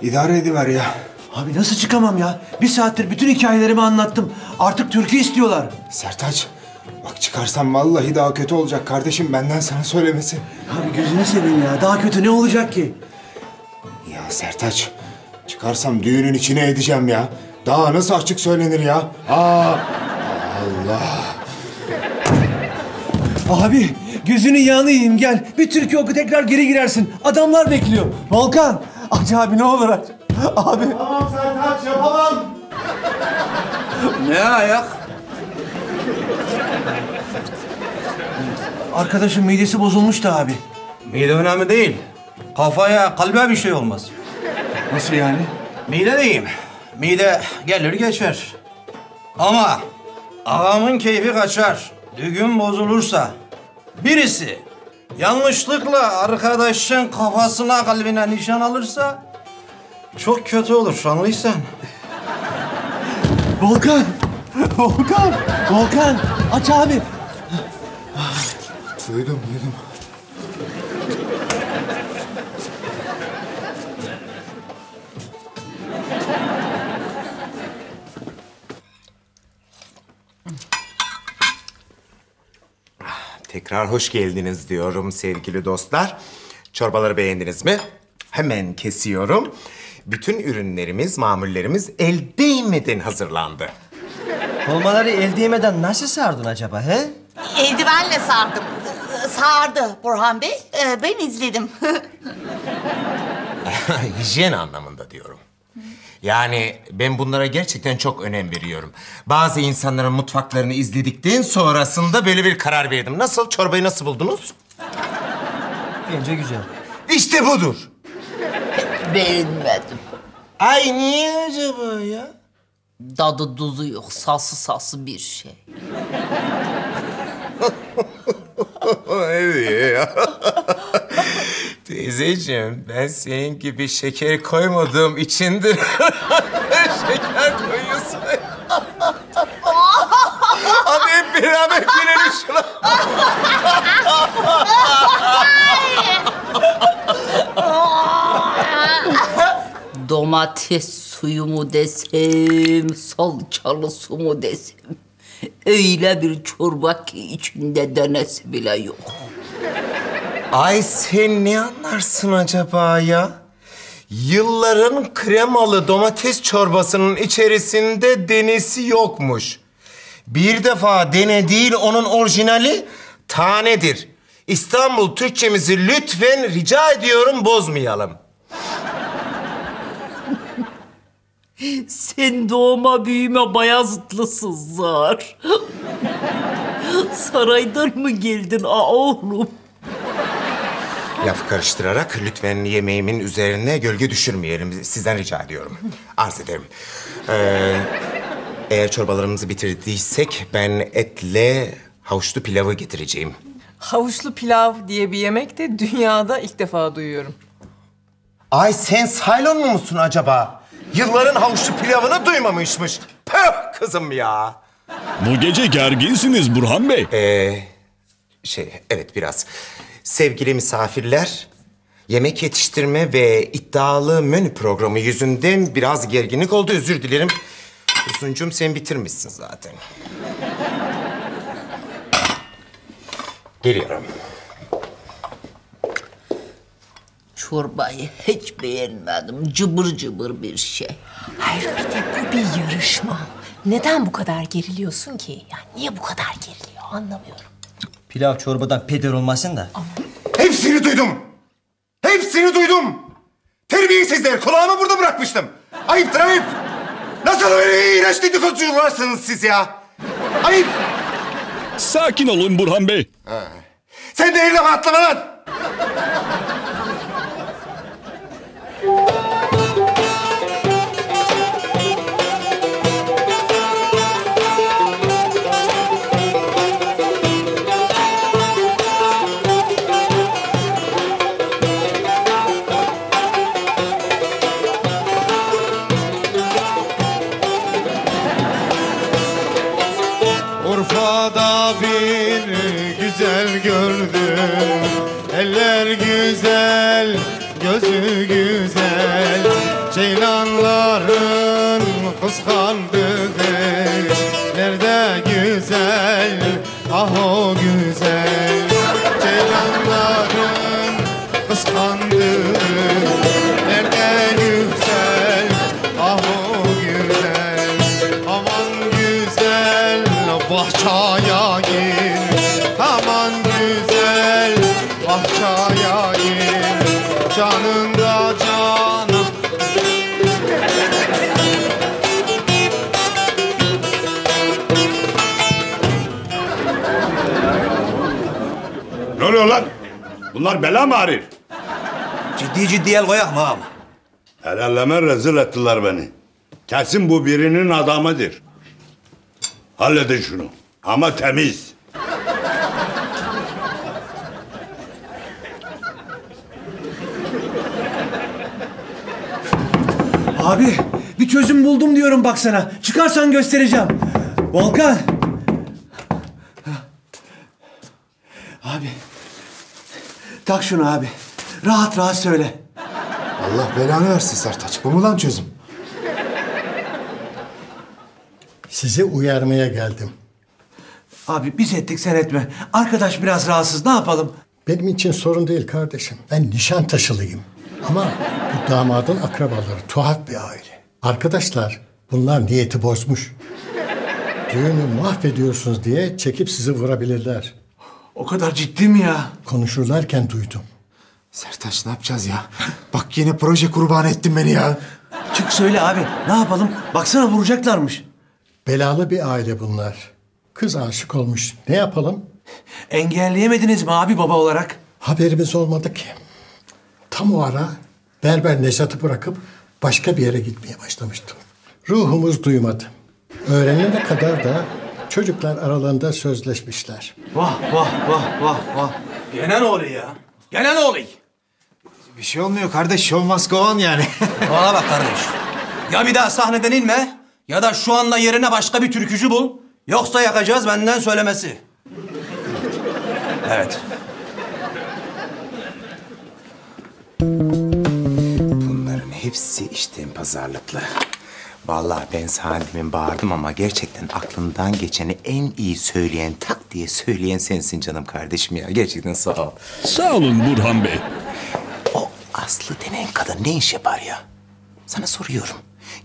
İdare ediver ya. Abi nasıl çıkamam ya? Bir saattir bütün hikayelerimi anlattım. Artık türkü istiyorlar. Sertaç, bak çıkarsam vallahi daha kötü olacak kardeşim. Benden sana söylemesi. Abi gözünü seveyim ya. Daha kötü ne olacak ki? Ya Sertaç, çıkarsam düğünün içine edeceğim ya. Daha nasıl açık söylenir ya? Aa, Allah. Abi, gözünü yağını yiyeyim gel. Bir türkü oku tekrar geri girersin. Adamlar bekliyor. Volkan, aç abi ne olur aç. Abi. Tamam Sertaç, yapamam. Ne ayak? Arkadaşın midesi bozulmuştu abi. Mide önemli değil. Kafaya, kalbe bir şey olmaz. Nasıl yani? Mide değil. Mide gelir geçer. Ama ağamın keyfi kaçar. Düğün bozulursa birisi yanlışlıkla arkadaşın kafasına, kalbine nişan alırsa çok kötü olur, anlıyorsan. Volkan! Volkan! Volkan! Aç abi! Duydum, duydum. Tekrar hoş geldiniz diyorum sevgili dostlar. Çorbaları beğendiniz mi? Hemen kesiyorum. Bütün ürünlerimiz, mamullerimiz el değmeden hazırlandı. Dolmaları el değmeden nasıl sardın acaba he? Eldivenle sardım. Sardı Burhan Bey. Ee, ben izledim. Hijyen anlamında diyorum. Yani ben bunlara gerçekten çok önem veriyorum. Bazı insanların mutfaklarını izledikten sonrasında böyle bir karar verdim. Nasıl? Çorbayı nasıl buldunuz? Bence güzel. İşte budur. Beğenmedim. Ay niye acaba ya? Dadı duzu yok, sası sası bir şey. Evet ya. Teyzeciğim, ben senin gibi şeker koymadığım içindir. Şeker koyuyorsun. Hadi hep beraber gülelim şuna. Domates suyu mu desem, salçalı su mu desem. Öyle bir çorba ki içinde denesi bile yok. Ay sen ne anlarsın acaba ya? Yılların kremalı domates çorbasının içerisinde denesi yokmuş. Bir defa dene değil, onun orijinali tanedir. İstanbul Türkçemizi lütfen rica ediyorum bozmayalım. Sen doğma büyüme Bayazıtlısın zar. Saraydan mı geldin a oğlum? Laf karıştırarak lütfen yemeğimin üzerine gölge düşürmeyelim. Sizden rica ediyorum. Arz ederim. Ee, eğer çorbalarımızı bitirdiysek ben etle havuçlu pilavı getireceğim. Havuçlu pilav diye bir yemek de dünyada ilk defa duyuyorum. Ay sen saylon mu musun acaba? Yılların havuçlu pilavını duymamışmış. Pöh kızım ya. Bu gece gerginsiniz Burhan Bey. Ee, şey evet biraz. Sevgili misafirler, yemek yetiştirme ve iddialı menü programı yüzünden biraz gerginlik oldu. Özür dilerim. Dursuncuğum sen bitirmişsin zaten. Geliyorum. Çorbayı hiç beğenmedim. Cıbır cıbır bir şey. Hayır bir de bu bir yarışma. Neden bu kadar geriliyorsun ki? Yani niye bu kadar geriliyor anlamıyorum. Pilav çorbadan peder olmasın da. Ama... Hepsini duydum. Hepsini duydum. Terbiyesizler. Kulağımı burada bırakmıştım. Ayıptır ayıp. Nasıl öyle iğrenç dedikoducularsınız siz ya? Ayıp. Sakin olun Burhan Bey. Ha. Sen de evleme atlama lan. Bunlar bela mı arıyor? Ciddi ciddi el koyak mı ağam? Helalleme rezil ettiler beni. Kesin bu birinin adamıdır. Halledin şunu. Ama temiz. Abi bir çözüm buldum diyorum baksana. Çıkarsan göstereceğim. Volkan. Abi. Tak şunu abi. Rahat rahat söyle. Allah belanı versin Sertaç. Bu mu lan çözüm? Sizi uyarmaya geldim. Abi biz ettik sen etme. Arkadaş biraz rahatsız. Ne yapalım? Benim için sorun değil kardeşim. Ben Nişantaşılıyım. Ama bu damadın akrabaları tuhaf bir aile. Arkadaşlar bunlar niyeti bozmuş. Düğünü mahvediyorsunuz diye çekip sizi vurabilirler. O kadar ciddi mi ya? Konuşurlarken duydum. Sertaç ne yapacağız ya? Bak yine proje kurban ettin beni ya. Çık söyle abi. Ne yapalım? Baksana vuracaklarmış. Belalı bir aile bunlar. Kız aşık olmuş. Ne yapalım? Engelleyemediniz mi abi baba olarak? Haberimiz olmadı ki. Tam o ara berber Necdet'i bırakıp başka bir yere gitmeye başlamıştım. Ruhumuz duymadı. Öğrenene kadar da çocuklar aralarında sözleşmişler. Vah vah vah vah vah. Gene ne oluyor ya? Gene ne oluyor? Bir şey olmuyor kardeş. Show must go on yani. Bana bak kardeş. Ya bir daha sahneden inme ya da şu anda yerine başka bir türkücü bul. Yoksa yakacağız benden söylemesi. Evet. Bunların hepsi işten pazarlıklı. Vallahi ben Salim'in bağırdım ama gerçekten aklımdan geçeni en iyi söyleyen, tak diye söyleyen sensin canım kardeşim ya. Gerçekten sağ ol. Sağ olun Burhan Bey. O Aslı denen kadın ne iş yapar ya? Sana soruyorum.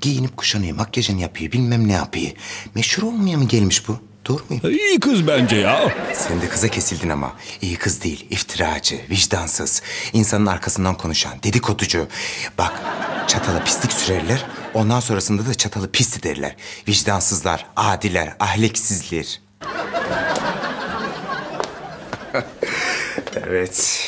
Giyinip kuşanıyor, makyajını yapıyor, bilmem ne yapıyor. Meşhur olmaya mı gelmiş bu? Doğru muyum? İyi kız bence ya. Sen de kıza kesildin ama. İyi kız değil, iftiracı, vicdansız. İnsanın arkasından konuşan, dedikoducu. Bak, çatala pislik sürerler. Ondan sonrasında da çatalı pis derler. Vicdansızlar, adiler, ahlaksizler. Evet.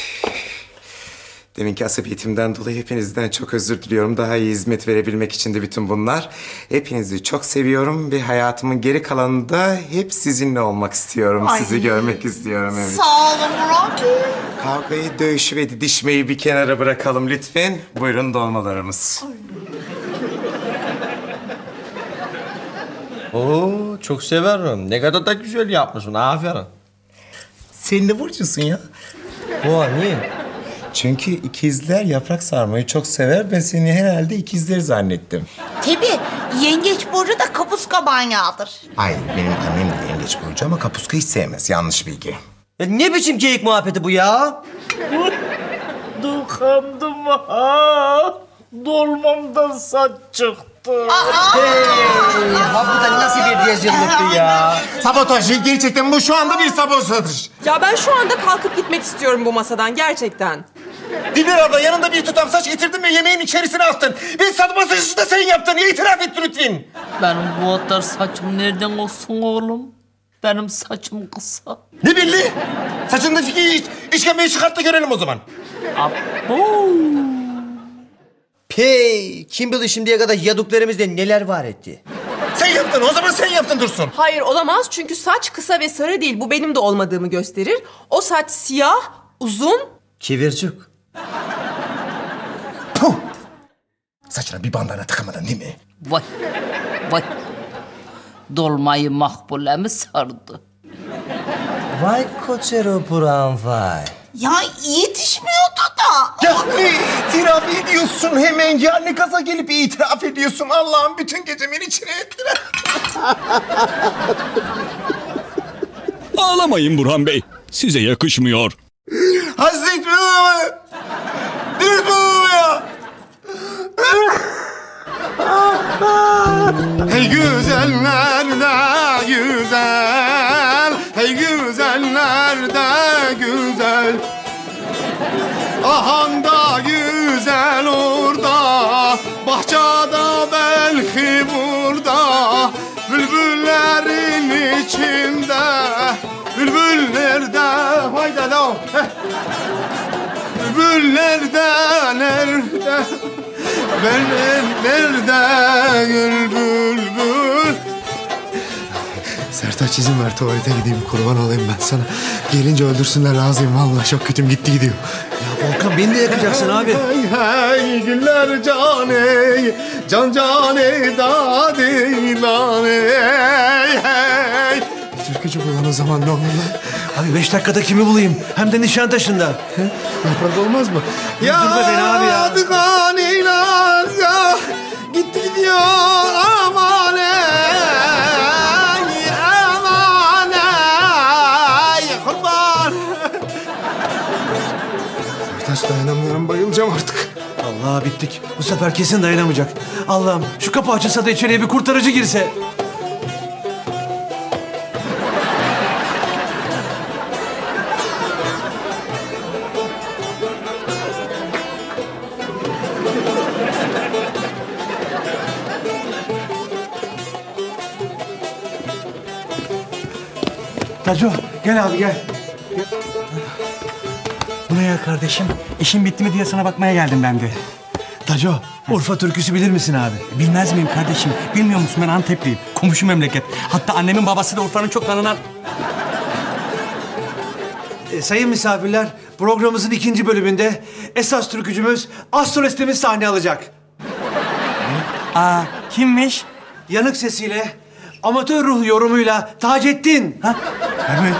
Deminki asabiyetimden dolayı hepinizden çok özür diliyorum. Daha iyi hizmet verebilmek için de bütün bunlar. Hepinizi çok seviyorum ve hayatımın geri kalanında hep sizinle olmak istiyorum. Ay. Sizi görmek istiyorum. Evet. Sağ olun Murat. Kavgayı, dövüşü ve didişmeyi bir kenara bırakalım lütfen. Buyurun dolmalarımız. Oo, çok severim. Ne kadar da güzel yapmışsın. Aferin. Sen ne burcusun ya? Boğa niye? Çünkü ikizler yaprak sarmayı çok sever. Ben seni herhalde ikizler zannettim. Tabii. Yengeç burcu da kapuska banyağıdır. Hayır, benim annem de yengeç burcu ama kapuska hiç sevmez. Yanlış bilgi. Ya ne biçim geyik muhabbeti bu ya? Dokandım ha. Dolmamdan saç çıktı. yaptı. Hakikaten nasıl bir diyeceğimlikti ya. Sabotaj gerçekten bu şu anda bir sabotajdır. Ya ben şu anda kalkıp gitmek istiyorum bu masadan gerçekten. Dilber abla yanında bir tutam saç getirdin ve yemeğin içerisine attın. Bir sabotajı da sen yaptın. İtiraf et lütfen. Benim bu kadar saçım nereden olsun oğlum? Benim saçım kısa. Ne belli? Saçındaki işkembeyi çıkart da görelim o zaman. Abo. Hey, kim bilir şimdiye kadar yaduklarımızda neler var etti. Sen yaptın, o zaman sen yaptın Dursun. Hayır, olamaz çünkü saç kısa ve sarı değil. Bu benim de olmadığımı gösterir. O saç siyah, uzun... Kivircik. Puh! Saçına bir bandana takamadın değil mi? Vay, vay. Dolmayı Makbule mi sardı? Vay koçero buran vay. Ya yetişmiyordu da. Ya ne itiraf ediyorsun hemen ya? Ne gaza gelip itiraf ediyorsun? Allah'ım bütün gecemin içine ettiler. Ağlamayın Burhan Bey. Size yakışmıyor. Hasret mi? Dur bu ya. Hey güzeller de güzel. Hey güzeller de güzel. Ahan da güzel orada. Bahçada belki burada. Bülbüllerin içinde. Bülbüller de hayda la. Bülbüller de nerede? Bülbüller de bülbül. Sertaç izin ver tuvalete gideyim, kurban olayım ben sana. Gelince öldürsünler, razıyım vallahi, çok kötüm gitti gidiyor. Ya Volkan beni de yakacaksın abi. Hey hey güller can ey, can can ey dadi lan ey hey. Türkücü bulan o zaman ne olur lan? Abi beş dakikada kimi bulayım? Hem de Nişantaşı'nda. Yaprak olmaz mı? Ya durma beni abi ya. Kan ilan ya, gitti gidiyor aman ey. Dayanamıyorum, bayılacağım artık. Allah bittik. Bu sefer kesin dayanamayacak. Allah'ım şu kapı açılsa da içeriye bir kurtarıcı girse. Taco, gel abi gel. Ya kardeşim, işin bitti mi diye sana bakmaya geldim ben de. Taco, Urfa türküsü bilir misin abi? Bilmez miyim kardeşim? Bilmiyor musun? Ben Antepliyim. Komşu memleket. Hatta annemin babası da Urfa'nın çok tanınan... E, sayın misafirler, programımızın ikinci bölümünde esas türkücümüz, astrolistimiz sahne alacak. Aa, kimmiş? Yanık sesiyle, amatör ruh yorumuyla Tacettin. Ha? Evet.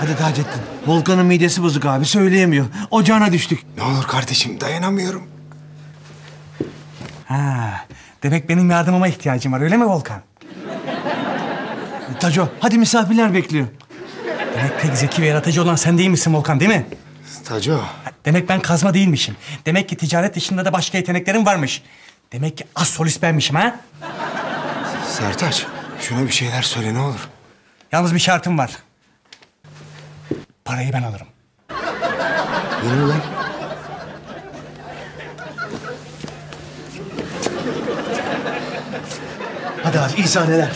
Hadi Tacettin. Volkan'ın midesi bozuk abi. Söyleyemiyor. Ocağına düştük. Ne olur kardeşim, dayanamıyorum. Ha, demek benim yardımıma ihtiyacım var. Öyle mi Volkan? Taco, hadi misafirler bekliyor. Demek tek zeki ve yaratıcı olan sen değil misin Volkan, değil mi? Taco. Demek ben kazma değilmişim. Demek ki ticaret dışında da başka yeteneklerim varmış. Demek ki az solist benmişim ha? Sertaç, şuna bir şeyler söyle ne olur. Yalnız bir şartım var. Parayı ben alırım. Yürü lan. Hadi abi, iyi sahneler.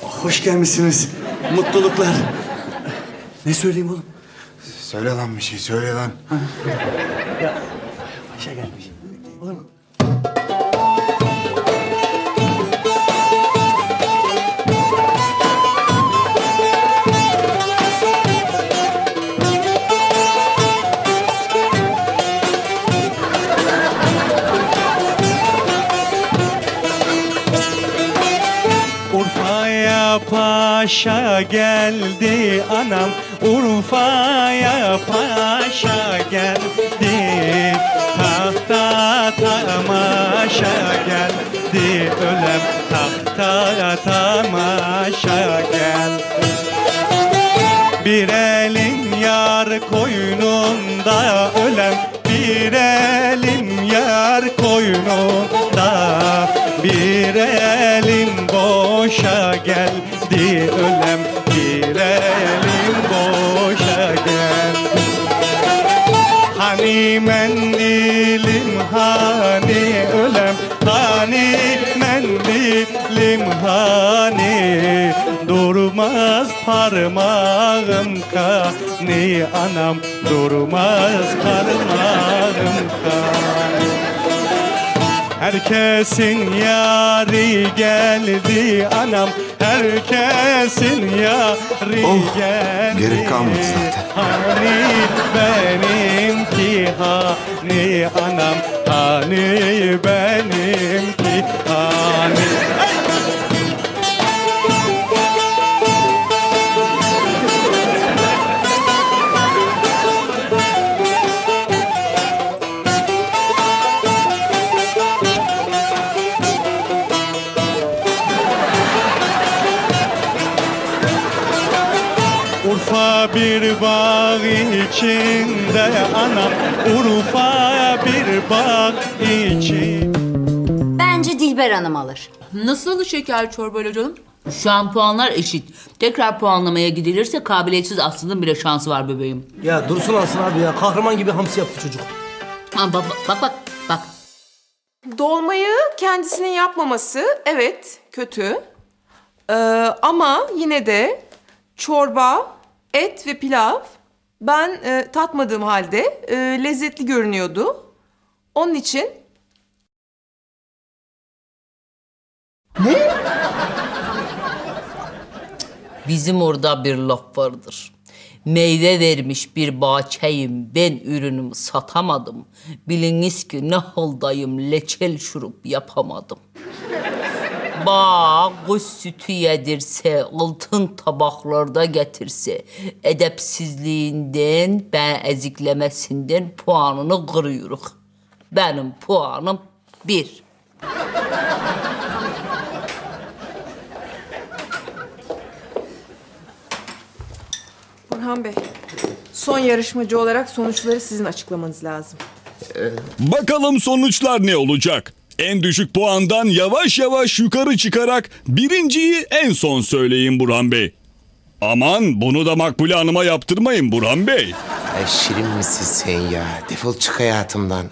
Hoş gelmişsiniz. Mutluluklar. Ne söyleyeyim oğlum? Söyle lan bir şey, söyle lan. Ya, başa gelmiş. Olur mu? Paşa geldi anam, Urfa'ya paşa geldi. Tahta tamaşa geldi ölem, tahta tamaşa yar koynunda, ölen bir elim yar koynunda, bir elim boşa geldi, ölem bir elim boşa geldi. Hani mendilim hani, ölem hani mendilim hani, durmaz parmağım kani, anam durmaz parmağım kani. Herkesin yari geldi anam, herkesin yari oh, geldi. Gerek kalmadı zaten. Hani benimki hani anam, hani benimki hani. Bir bağ içinde anam, Urfa bir bağ içi. Bence Dilber Hanım alır. Nasıl şeker çorbayla canım? Şu an puanlar eşit. Tekrar puanlamaya gidilirse kabiliyetsiz Aslı'nın bile şansı var bebeğim. Ya Dursun Aslı abi ya, kahraman gibi hamsi yaptı çocuk. Ha, bak bak bak bak. Dolmayı kendisinin yapmaması evet kötü. Ee, ama yine de çorba, et ve pilav ben e, tatmadığım halde e, lezzetli görünüyordu. Onun için... Ne? Bizim orada bir laf vardır. Meyve vermiş bir bahçeyim, ben ürünümü satamadım. Biliniz ki ne haldayım, leçel şurup yapamadım. Bak, kuş sütü yedirse, altın tabaklarda getirse, edepsizliğinden, ben eziklemesinden puanını kırıyoruz. Benim puanım bir. Burhan Bey, son yarışmacı olarak sonuçları sizin açıklamanız lazım. Ee... Bakalım sonuçlar ne olacak? En düşük puandan yavaş yavaş yukarı çıkarak birinciyi en son söyleyin Burhan Bey. Aman bunu da Makbule Hanım'a yaptırmayın Burhan Bey. Ay şirin misin sen ya? Defol çık hayatımdan.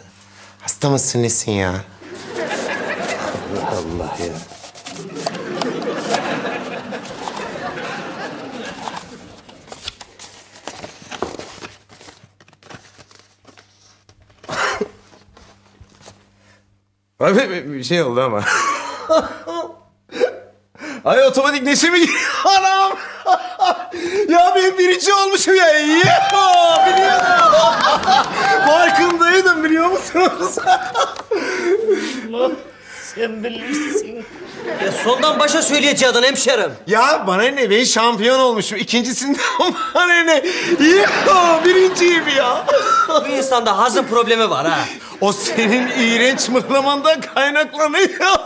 Hasta mısın nesin ya? Allah Allah ya. Bir şey oldu ama. Ay otomatik neşe mi giriyor? Anam! Ya ben birinci olmuşum ya. Yeho! Biliyordum. Farkındaydım biliyor musunuz? Lan sen bilirsin. Ya sondan başa söyleyeceğin hemşerim. Ya bana ne, ben şampiyon olmuşum. İkincisinde bana ne. Yeho! Birinciyim ya. Bu insanda hazım problemi var ha. O senin iğrenç mıhlamandan kaynaklanıyor.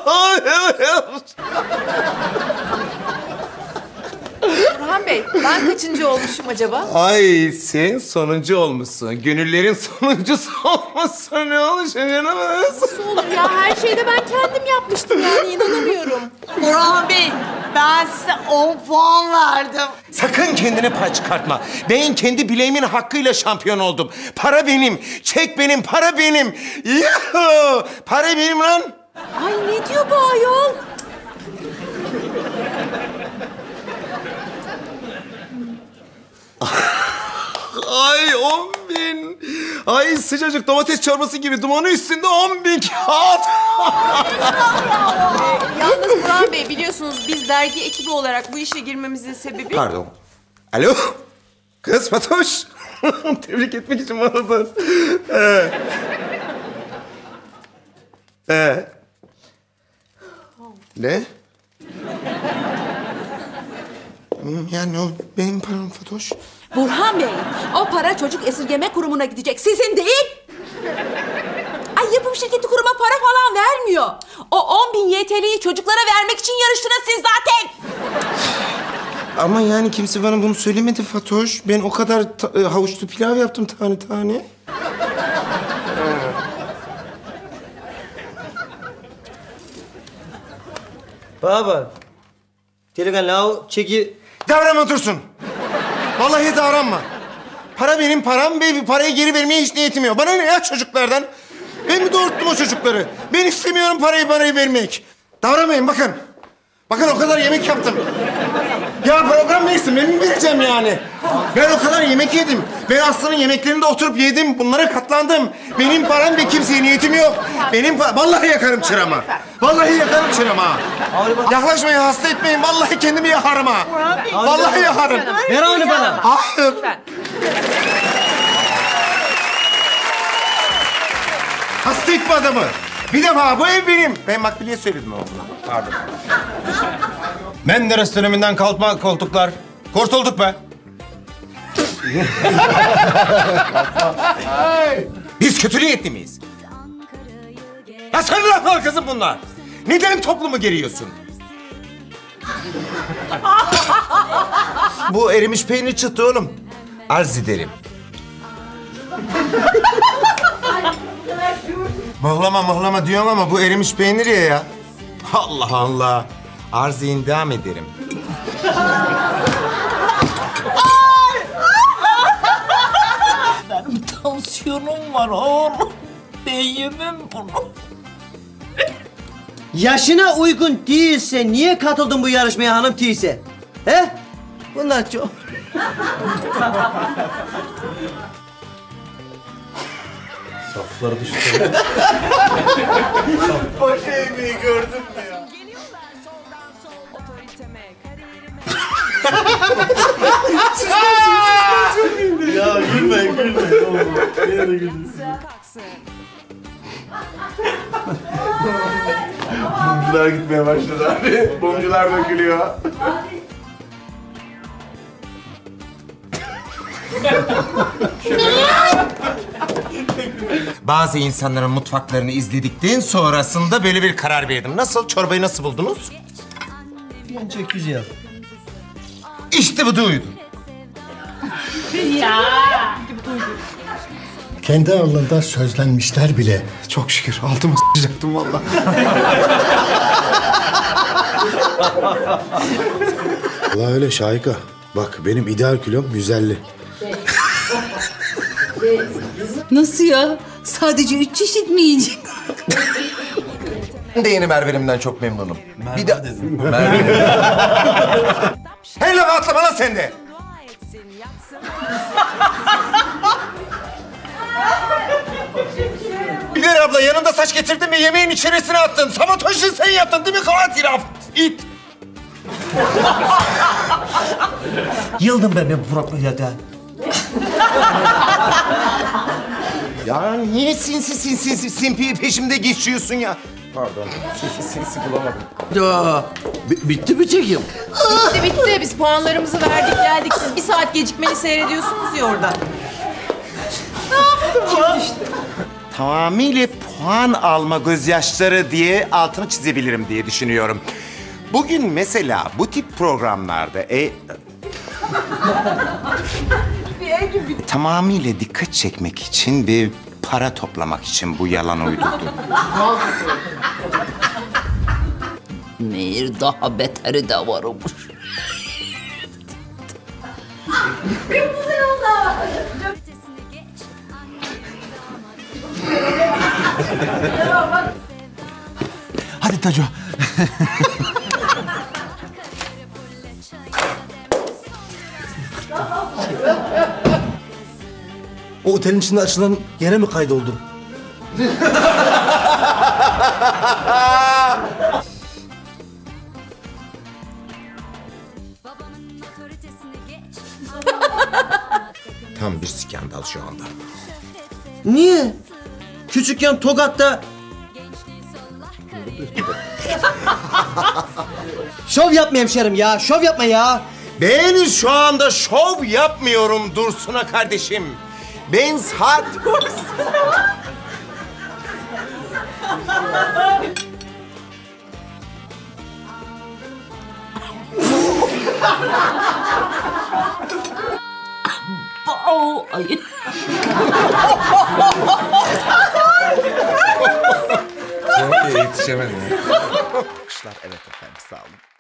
Burhan Bey, ben kaçıncı olmuşum acaba? Ay sen sonuncu olmuşsun. Gönüllerin sonuncusu olmuşsun. Ne olmuş? Nasıl olur ya? Her şeyde ben kendim yapmıştım yani. İnanamıyorum. Burhan Bey, ben size on puan verdim. Sakın kendine para çıkartma. Ben kendi bileğimin hakkıyla şampiyon oldum. Para benim, çek benim, para benim. Yuhuu! Para benim lan. Ay ne diyor bu ayol? Ay on bin. Ay sıcacık domates çorbası gibi dumanı üstünde on bin kağıt. Yalnız Burhan Bey biliyorsunuz biz dergi ekibi olarak bu işe girmemizin sebebi... Pardon. Alo. Kız Fatoş. Tebrik etmek için aradım. Ee. Ee. Ne? Yani o benim param Fatoş. Burhan Bey, o para çocuk esirgeme kurumuna gidecek. Sizin değil. Ay yapım şirketi kuruma para falan vermiyor. O on bin Y T L'yi çocuklara vermek için yarıştınız siz zaten. Ama yani kimse bana bunu söylemedi Fatoş. Ben o kadar havuçlu pilav yaptım tane tane. Baba, delikanlı çeki... Davranma Dursun. Vallahi davranma. Para benim param, baby. Parayı geri vermeye hiç niyetim yok. Bana ne ya çocuklardan? Ben mi doğurttum o çocukları? Ben istemiyorum parayı parayı vermek. Davranmayın bakın. Bakın o kadar yemek yaptım. Ya program neyse ben mi vereceğim yani? Ben o kadar yemek yedim. Ben Aslı'nın yemeklerinde oturup yedim. Bunlara katlandım. Benim param ve kimseye niyetim yok. Benim Vallahi yakarım çırama. Vallahi yakarım çırama. Yaklaşmayın, hasta etmeyin. Vallahi kendimi yakarım ha. Vallahi yakarım. Ver onu bana. Hayır. Hasta etme adamı. Bir defa bu ev benim. Ben Makbule'ye söyledim oğlum. Pardon. Menderes döneminden kalkma koltuklar. Kurtulduk be. Biz kötü niyetli miyiz? Ya sen ne yapar kızım bunlar? Neden toplumu geriyorsun? Bu erimiş peynir çıktı oğlum. Arz ederim. Mıhlama mıhlama diyorum ama bu erimiş peynir ya ya. Allah Allah. Arzıyın devam ederim. Benim tansiyonum var oğlum. Ben yemem bunu. Yaşına uygun değilse niye katıldın bu yarışmaya hanım teyze? He? Bunlar çok... Saflara düştü. Baş eğmeyi gördün mü ya? Ya gülme, gülme. Niye de gülüyorsun? Bomcular gitmeye başladı abi. Bomcular dökülüyor. Bazı insanların mutfaklarını izledikten sonrasında böyle bir karar verdim. Nasıl? Çorbayı nasıl buldunuz? Bence güzel. İşte bu duydu. Ya. Kendi aralarında sözlenmişler bile. Çok şükür altımı s**acaktım vallahi. Vallahi öyle Şahika. Bak benim ideal kilom yüz elli. Nasıl ya? Sadece üç çeşit mi yiyecek? Ben de yeni Merve'limden çok memnunum. Merve bir de... dedim. Merve. Hey lafa atlama lan sen de! Biler abla yanında saç getirdin ve yemeğin içerisine attın. Sabotajını sen yaptın değil mi katil af? İt! Yıldım ben bu programda. Ya niye sinsi sinsi sinsi simpiyi peşimde geçiyorsun ya? Pardon, sinsi sinsi bulamadım. Ya, bitti mi çekim? Bitti bitti. Biz puanlarımızı verdik geldik. Siz bir saat gecikmeli seyrediyorsunuz ya orada. Ne yaptın? Tamamıyla puan alma gözyaşları diye altını çizebilirim diye düşünüyorum. Bugün mesela bu tip programlarda... E... Tamamıyla dikkat çekmek için ve para toplamak için bu yalan uydurdum. Meğer daha beteri de varmış. Hadi Taco. O otelin içinde açılan yere mi kaydoldun? Tam bir skandal şu anda. Niye? Küçükken Tokat'ta... Şov yapma hemşerim ya, şov yapma ya. Ben şu anda şov yapmıyorum Dursun'a kardeşim. Ben saat... Bao ayı. Yetişemedim. Kışlar evet efendim, sağ olun.